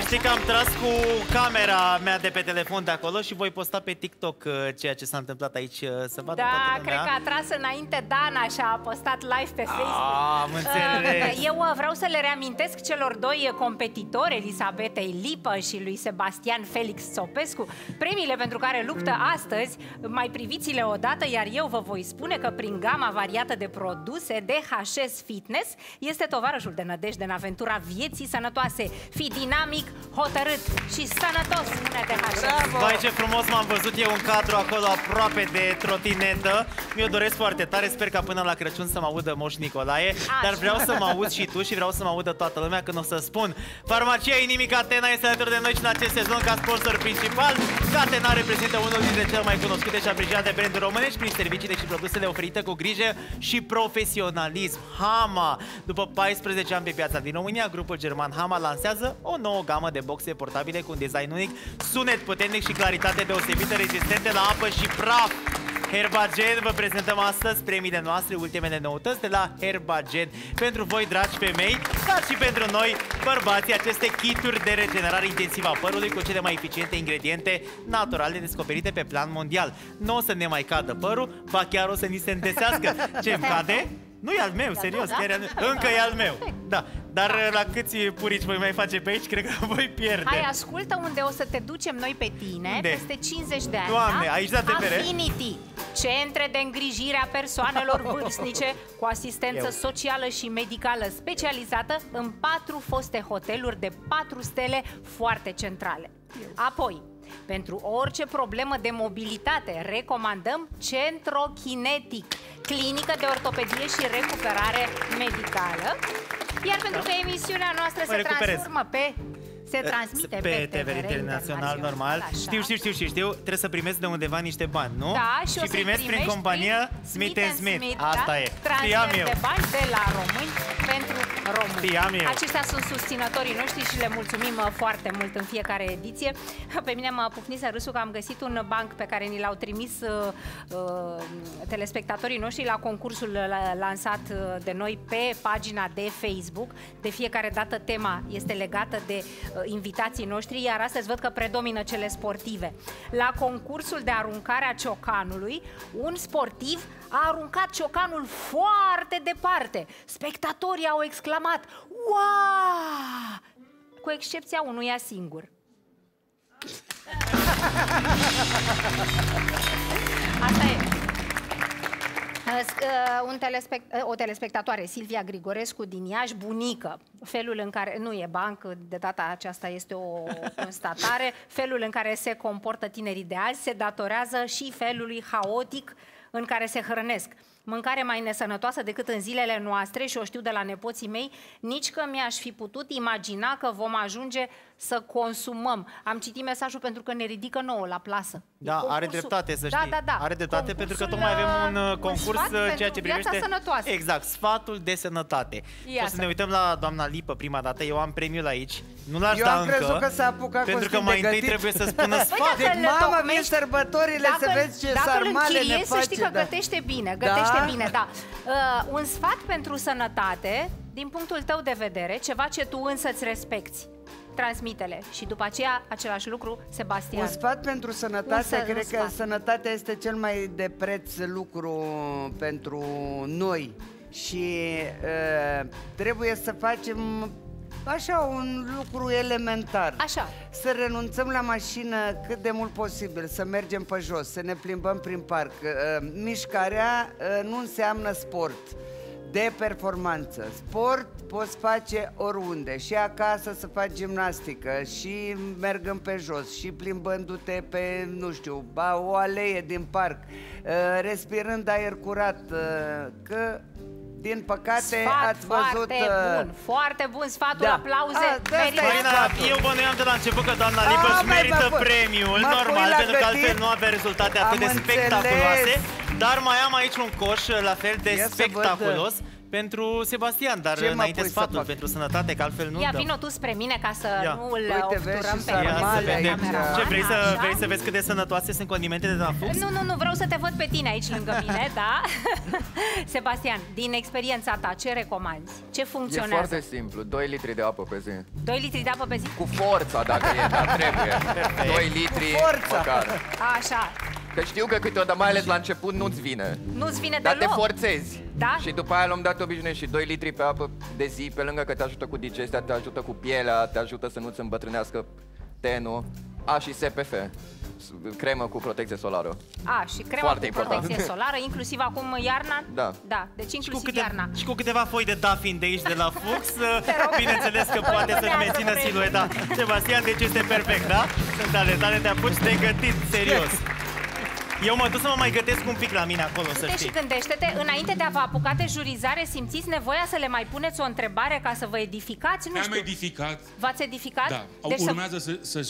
Să știi că am tras cu camera mea de pe telefon de acolo și voi posta pe TikTok ceea ce s-a întâmplat aici, să vadă. Da, cred că a tras înainte Dana și a postat live pe Facebook. Am înțeles. Eu vreau să le reamintesc celor doi competitori, Elisabetei Lipă și lui Sebastian Felix Țopescu, premiile pentru care luptă astăzi. Mai priviți-le odată, iar eu vă voi spune că prin gama variată de produse de HS Fitness este tovarășul de nădejde în aventura vieții sănătoase. Fii dinamic, hotărât și sănătos, mâine de HS. Vai, ce frumos m-am văzut eu în cadru acolo aproape de trotinetă. Mi-o doresc foarte tare, sper ca până la Crăciun să mă audă Moș Nicolae, dar vreau să mă aud și tu și vreau să mă audă toată lumea când o să spun: Farmacia Inimii Catena este alături de noi și în acest sezon ca sponsor principal. Catena reprezintă unul dintre cele mai cunoscute și apreciate branduri românești prin serviciile și produsele oferite cu grijă și profesionalism. Hama, după 14 ani pe piața din România, grupul german Hama lansează o nouă gamă de boxe portabile cu un design unic, sunet puternic și claritate deosebită, rezistente la apă și praf. HerbaGen, vă prezentăm astăzi premiile noastre, ultimele noutăți de la HerbaGen. Pentru voi, dragi femei, dar și pentru noi, bărbații, aceste kituri de regenerare intensivă a părului cu cele mai eficiente ingrediente naturale descoperite pe plan mondial. Nu o să ne mai cadă părul, ba chiar o să ni se îndesească. Ce-mi cade? Nu e al meu, serios, chiar încă e al meu. Da. Dar la câți purici voi mai face pe aici, cred că voi pierde. Hai, ascultă unde o să te ducem noi pe tine, unde? Peste 50 de ani. Doamne, da? Aici la TVR. Affinity, centre de îngrijire a persoanelor vârstnice cu asistență socială și medicală specializată în 4 foste hoteluri de 4 stele foarte centrale. Apoi, pentru orice problemă de mobilitate, recomandăm Centrokinetic, clinică de ortopedie și recuperare medicală. Iar pentru că emisiunea noastră se transmite pe TVR Internațional, normal. Știu. Trebuie să primesc de undeva niște bani, nu? Da, și primesc prin compania Smite & Smith. Asta e. Transfer de bani de la români pentru români. Aceștia sunt susținătorii noștri și le mulțumim foarte mult în fiecare ediție. Pe mine m-a apucnit să râsul că am găsit un banc pe care ni l-au trimis telespectatorii noștri la concursul lansat de noi pe pagina de Facebook. De fiecare dată tema este legată de invitații noștri, iar astăzi văd că predomină cele sportive. La concursul de aruncare a ciocanului, un sportiv a aruncat ciocanul foarte departe. Spectatorii au exclamat: "Uaaaa!", cu excepția unuia singur. Asta e. O telespectatoare, Silvia Grigorescu din Iași, bunică, felul în care, nu e banc, de data aceasta este o constatare, felul în care se comportă tinerii de azi se datorează și felului haotic în care se hrănesc. Mâncare mai nesănătoasă decât în zilele noastre și o știu de la nepoții mei, nici că mi-aș fi putut imagina că vom ajunge să consumăm. Am citit mesajul pentru că ne ridică nouă la plasă. Da, concursul... are dreptate, să știi. Da. Are dreptate concursul, pentru că tocmai avem un concurs ceea ce privește viața sănătoasă. Exact, sfatul de sănătate. O să ne uităm la doamna Lipă prima dată. Eu am premiul aici. Nu l-aș da încă, pentru că mai întâi trebuie să spună sfat. Mama mea, sărbătorile, să vezi ce sarmale ne face. Să știi că gătește bine, gătește bine. Un sfat pentru sănătate, din punctul tău de vedere, ceva ce tu însă îți respecti. Transmitele. Și după aceea, același lucru, Sebastian. Un sfat pentru sănătate, cred că sănătatea este cel mai de preț lucru pentru noi. Și trebuie să facem așa un lucru elementar. Așa. Să renunțăm la mașină cât de mult posibil, să mergem pe jos, să ne plimbăm prin parc. Mișcarea nu înseamnă sport de performanță. Sport poți face oriunde, și acasă să faci gimnastică, și mergând pe jos, și plimbându-te pe, nu știu, o alee din parc, respirând aer curat, că... Din păcate, ați văzut... Foarte bun sfatul, aplauze. Eu bănuiam de la început că doamna Lipă își merită premiul, normal, pentru că altfel nu avea rezultate atât de spectaculoase. Dar mai am aici un coș la fel de spectaculos pentru Sebastian, dar înainte sfatul pentru sănătate, că altfel nu. Ia vino tu spre mine ca să nu-l obturăm pe camera. Ce, vrei să vezi cât de sănătoase sunt condimentele de la Fux? Nu, nu, nu, vreau să te văd pe tine aici lângă mine, da? Sebastian, din experiența ta, ce recomanzi? Ce funcționează? E foarte simplu, 2 litri de apă pe zi. 2 litri de apă pe zi? Cu forța, dacă e, dar trebuie. 2 litri, măcar. Așa. Că știu că câteodată, mai ales la început, nu-ți vine. Nu-ți vine deloc. Dar te forțezi. Da? Și după aia l-am dat obișnuiești și 2 litri pe apă de zi, pe lângă că te ajută cu digestia, te ajută cu pielea, te ajută să nu-ți îmbătrânească tenul. A, și SPF. Cremă cu protecție solară. A, și cremă foarte cu protecție solară, inclusiv acum iarna? Da. Da, deci inclusiv și iarna. Și cu câteva foi de dafin de aici de la Fux, bineînțeles că poate să-și mențină silueta. Sebastian, deci este perfect, da? Sunt ale tale, te apuci, te-ai gătit, serios. Eu mă duc să mă mai gătesc un pic la mine acolo, să știi. Și gândește-te, înainte de a vă apuca de jurizare, simțiți nevoia să le mai puneți o întrebare ca să vă edificați? Nu știu. Ne-am edificat. V-ați edificat? Da. Deci urmează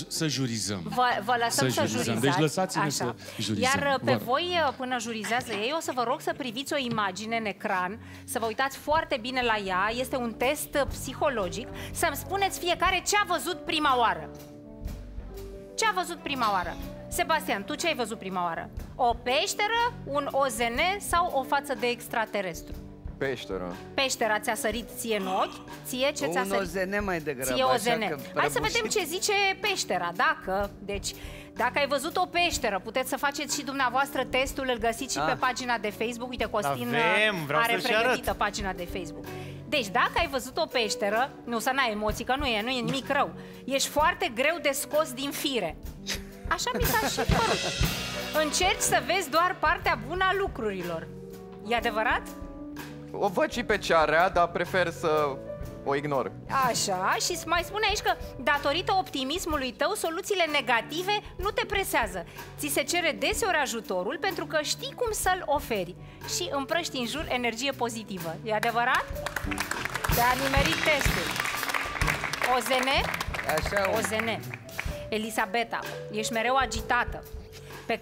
să jurizăm. Vă lăsăm să jurizăm. Deci lăsați-ne să jurizăm. Iar pe voi, până jurizează ei, o să vă rog să priviți o imagine în ecran, să vă uitați foarte bine la ea, este un test psihologic, să-mi spuneți fiecare ce a văzut prima oară. Ce a văzut prima oară? Sebastian, tu ce ai văzut prima oară? O peșteră, un OZN sau o față de extraterestru? Peșteră. Peștera ți-a sărit ție în ochi, ție ce ți-a sărit? Un OZN mai degrabă. Ție OZN. Hai să vedem ce zice peștera, dacă... Deci, dacă ai văzut o peșteră, puteți să faceți și dumneavoastră testul, îl găsiți și pe pagina de Facebook. Uite, Costin are pregătită pagina de Facebook. Deci, dacă ai văzut o peșteră, nu să n-ai emoții, că nu e nimic rău. Ești foarte greu de scos din fire. Așa mi s-a și părut. Încerci să vezi doar partea bună a lucrurilor. E adevărat? O văd și pe cea rea, dar prefer să o ignor. Așa, și mai spune aici că datorită optimismului tău, soluțiile negative nu te presează. Ți se cere deseori ajutorul pentru că știi cum să-l oferi și împrăști în jur energie pozitivă. E adevărat? Te-a nimerit testul. OZN? Așa, OZN. Elisabeta, ești mereu agitată, pe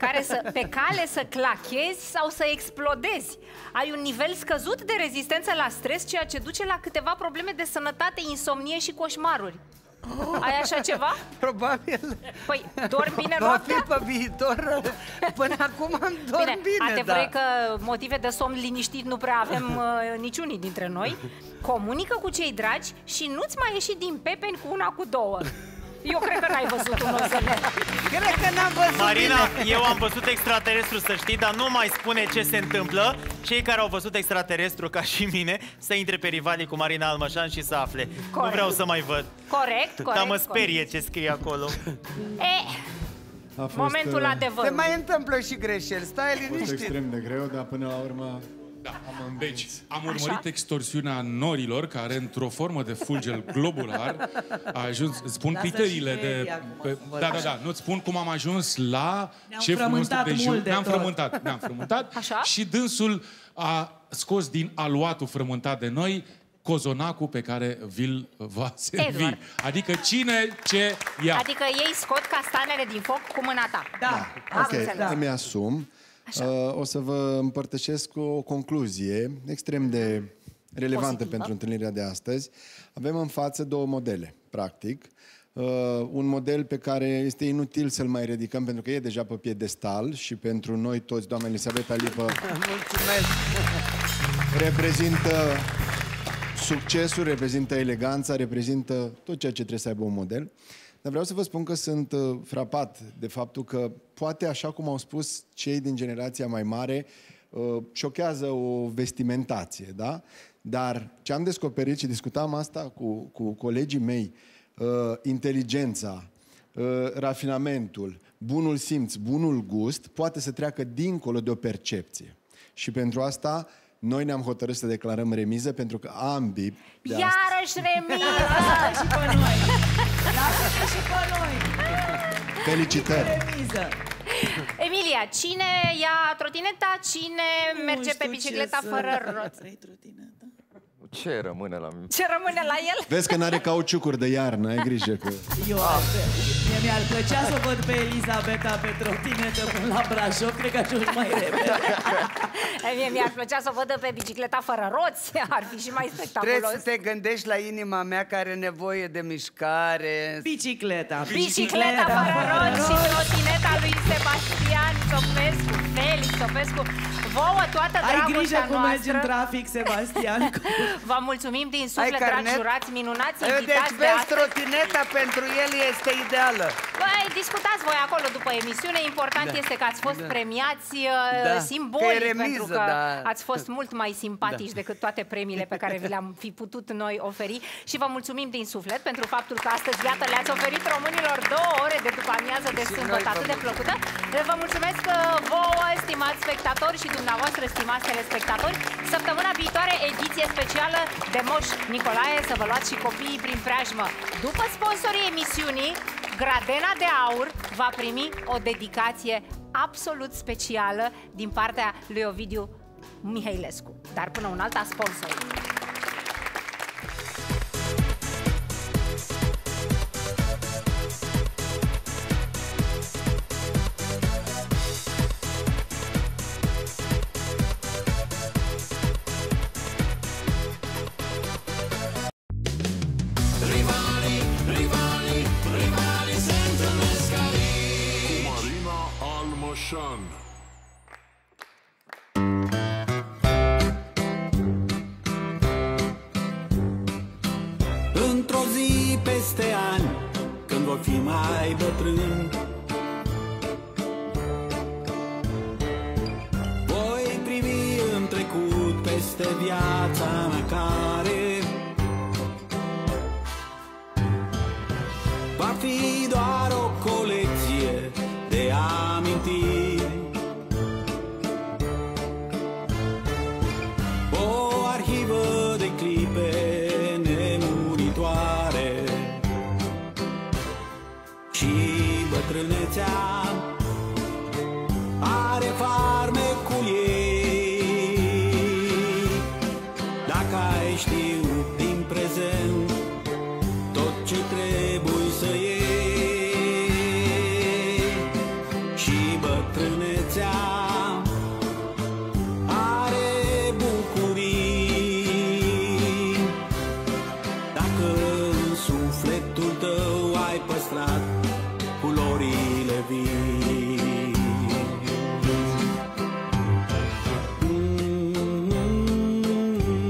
cale să clachezi sau să explodezi. Ai un nivel scăzut de rezistență la stres, ceea ce duce la câteva probleme de sănătate, insomnie și coșmaruri. Ai așa ceva? Probabil. Păi, dormi bine noaptea? Va fi pe viitor. Până acum am dormit bine, adevărat că motive de somn liniștit nu prea avem niciunii dintre noi. Comunică cu cei dragi și nu-ți mai ieși din pepeni cu una, cu două. Eu cred că n-ai văzut un OZN. Cred că n-am văzut. Marina, eu am văzut extraterestru, să știi, dar nu mai spune ce se întâmplă. Cei care au văzut extraterestru ca și mine, să intre pe Rivalii cu Marina Almășan și să afle. Corect. Nu vreau să mai văd. Corect, corect. Dar mă sperie ce scrie acolo. Momentul adevărului. Se mai întâmplă și greșeli, stai liniștit. Extrem de greu, dar până la urmă... Deci, am urmărit extorsiunea norilor, care, într-o formă de fulger globular, a ajuns... Spun criteriile de... Da, da, da, nu-ți spun cum am ajuns la... Ne-am frământat, ne-am frământat. Și dânsul a scos din aluatul frământat de noi cozonacul pe care vi-l va servi. Adică cine ce ia. Adică ei scot castanele din foc cu mâna ta. Da, ok, îmi asum. O să vă împărtășesc o concluzie extrem de relevantă pentru întâlnirea de astăzi. Avem în față două modele, practic. Un model pe care este inutil să-l mai ridicăm pentru că e deja pe piedestal și pentru noi toți, doamna Elisabeta Lipă, reprezintă succesul, reprezintă eleganța, reprezintă tot ceea ce trebuie să aibă un model. Dar vreau să vă spun că sunt frapat de faptul că poate, așa cum au spus cei din generația mai mare, șochează o vestimentație, da? Dar ce am descoperit și discutam asta cu colegii mei, inteligența, rafinamentul, bunul simț, bunul gust, poate să treacă dincolo de o percepție. Și pentru asta... Noi ne-am hotărât să declarăm remiză pentru că ambii... Iarăși remiză! Lasă-te și pe noi! Lasă-te și pe noi! Felicitări! Emilia, cine ia trotineta, cine merge pe bicicleta fără roți? Ce rămâne la mine? Ce rămâne la el? Vezi că n-are cauciucuri de iarnă, ai grijă că... Eu mi-ar plăcea să văd pe Elisabeta pe trotinetă până la Brașov, cred că ajungi mai repede. Mi-ar plăcea să o văd pe bicicleta fără roți, ar fi și mai spectaculos. Trebuie să te gândești la inima mea care are nevoie de mișcare. Bicicleta. Bicicleta fără roți și trotineta lui Sebastian Țopescu, Felix Țopescu. Vouă toată dragostea noastră. Ai grijă cum mergi în trafic, Sebastian. Vă mulțumim din suflet, dragi jurați, minunați invitați. Deci, vezi, trotineta pentru el este ideală. Băi, discutați voi acolo după emisiune. Important este că ați fost premiați simbolic, pentru că ați fost mult mai simpatici decât toate premiile pe care vi le-am fi putut noi oferi. Și vă mulțumim din suflet pentru faptul că astăzi, iată, le-ați oferit românilor 2 ore de după amiază de sâmbătă atât de plăcută. Vă mulțumesc vouă, stimați spectatori, și dumneavoastră, stimați telespectatori. Săptămâna viitoare, ediție specială de Moș Nicolae, să vă luați și copiii prin preajmă. După sponsorii emisiunii, Gradena de Aur va primi o dedicație absolut specială din partea lui Ovidiu Mihailescu. Dar până un alta, sponsor. Într-o zi peste ani, când voi fi mai bătrân, voi privi în trecut peste viața mea care va fi doar o colecție de amintiri. Are farmecul ei. Dacă ai știut din prezent tot ce trebuie să iei, și bătrânețea are bucurii. Dacă în sufletul tău ai păstrat culorii vii. Într-o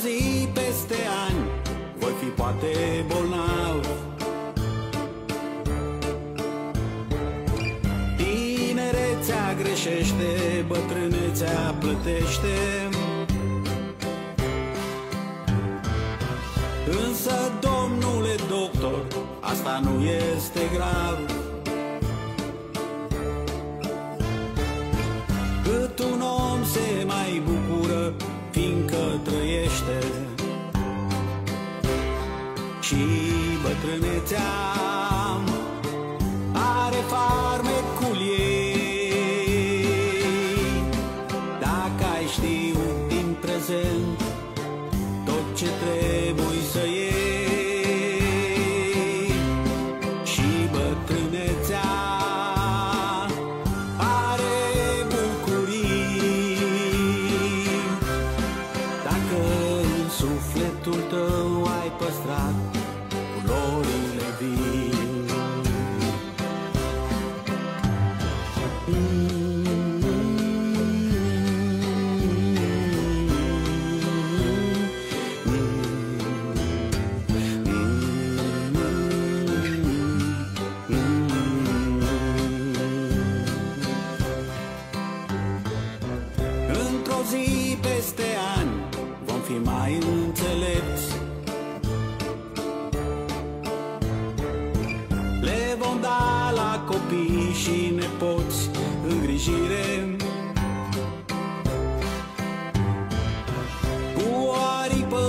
zi peste ani voi fi poate bolnav, greșește, bătrânețea plătește. Însă, domnule doctor, asta nu este grav, cât un om se mai bucură fiindcă trăiește. Și bătrânețea are farmecul ei. Tot ce trebuie să iei, și bătrânețea are bucurii. Dacă în sufletul tău ai păstrat culorile vii. Mai înțelepți, le vom da la copii și nepoți îngrijire, cu o aripă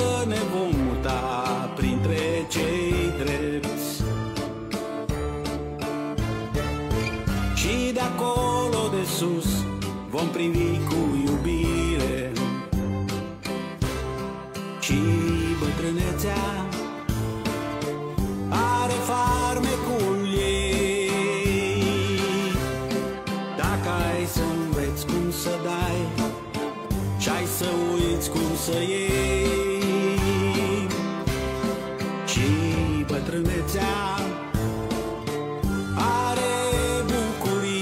sus vom privi cu iubire și bătrânețea are farmecul ei. Dacă ai să înveți cum să dai și ai să uiți cum să iei, și bătrânețea are bucurii.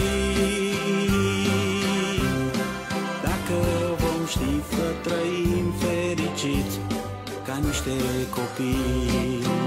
Dacă vom ști să trăim fericiți ca niște copii.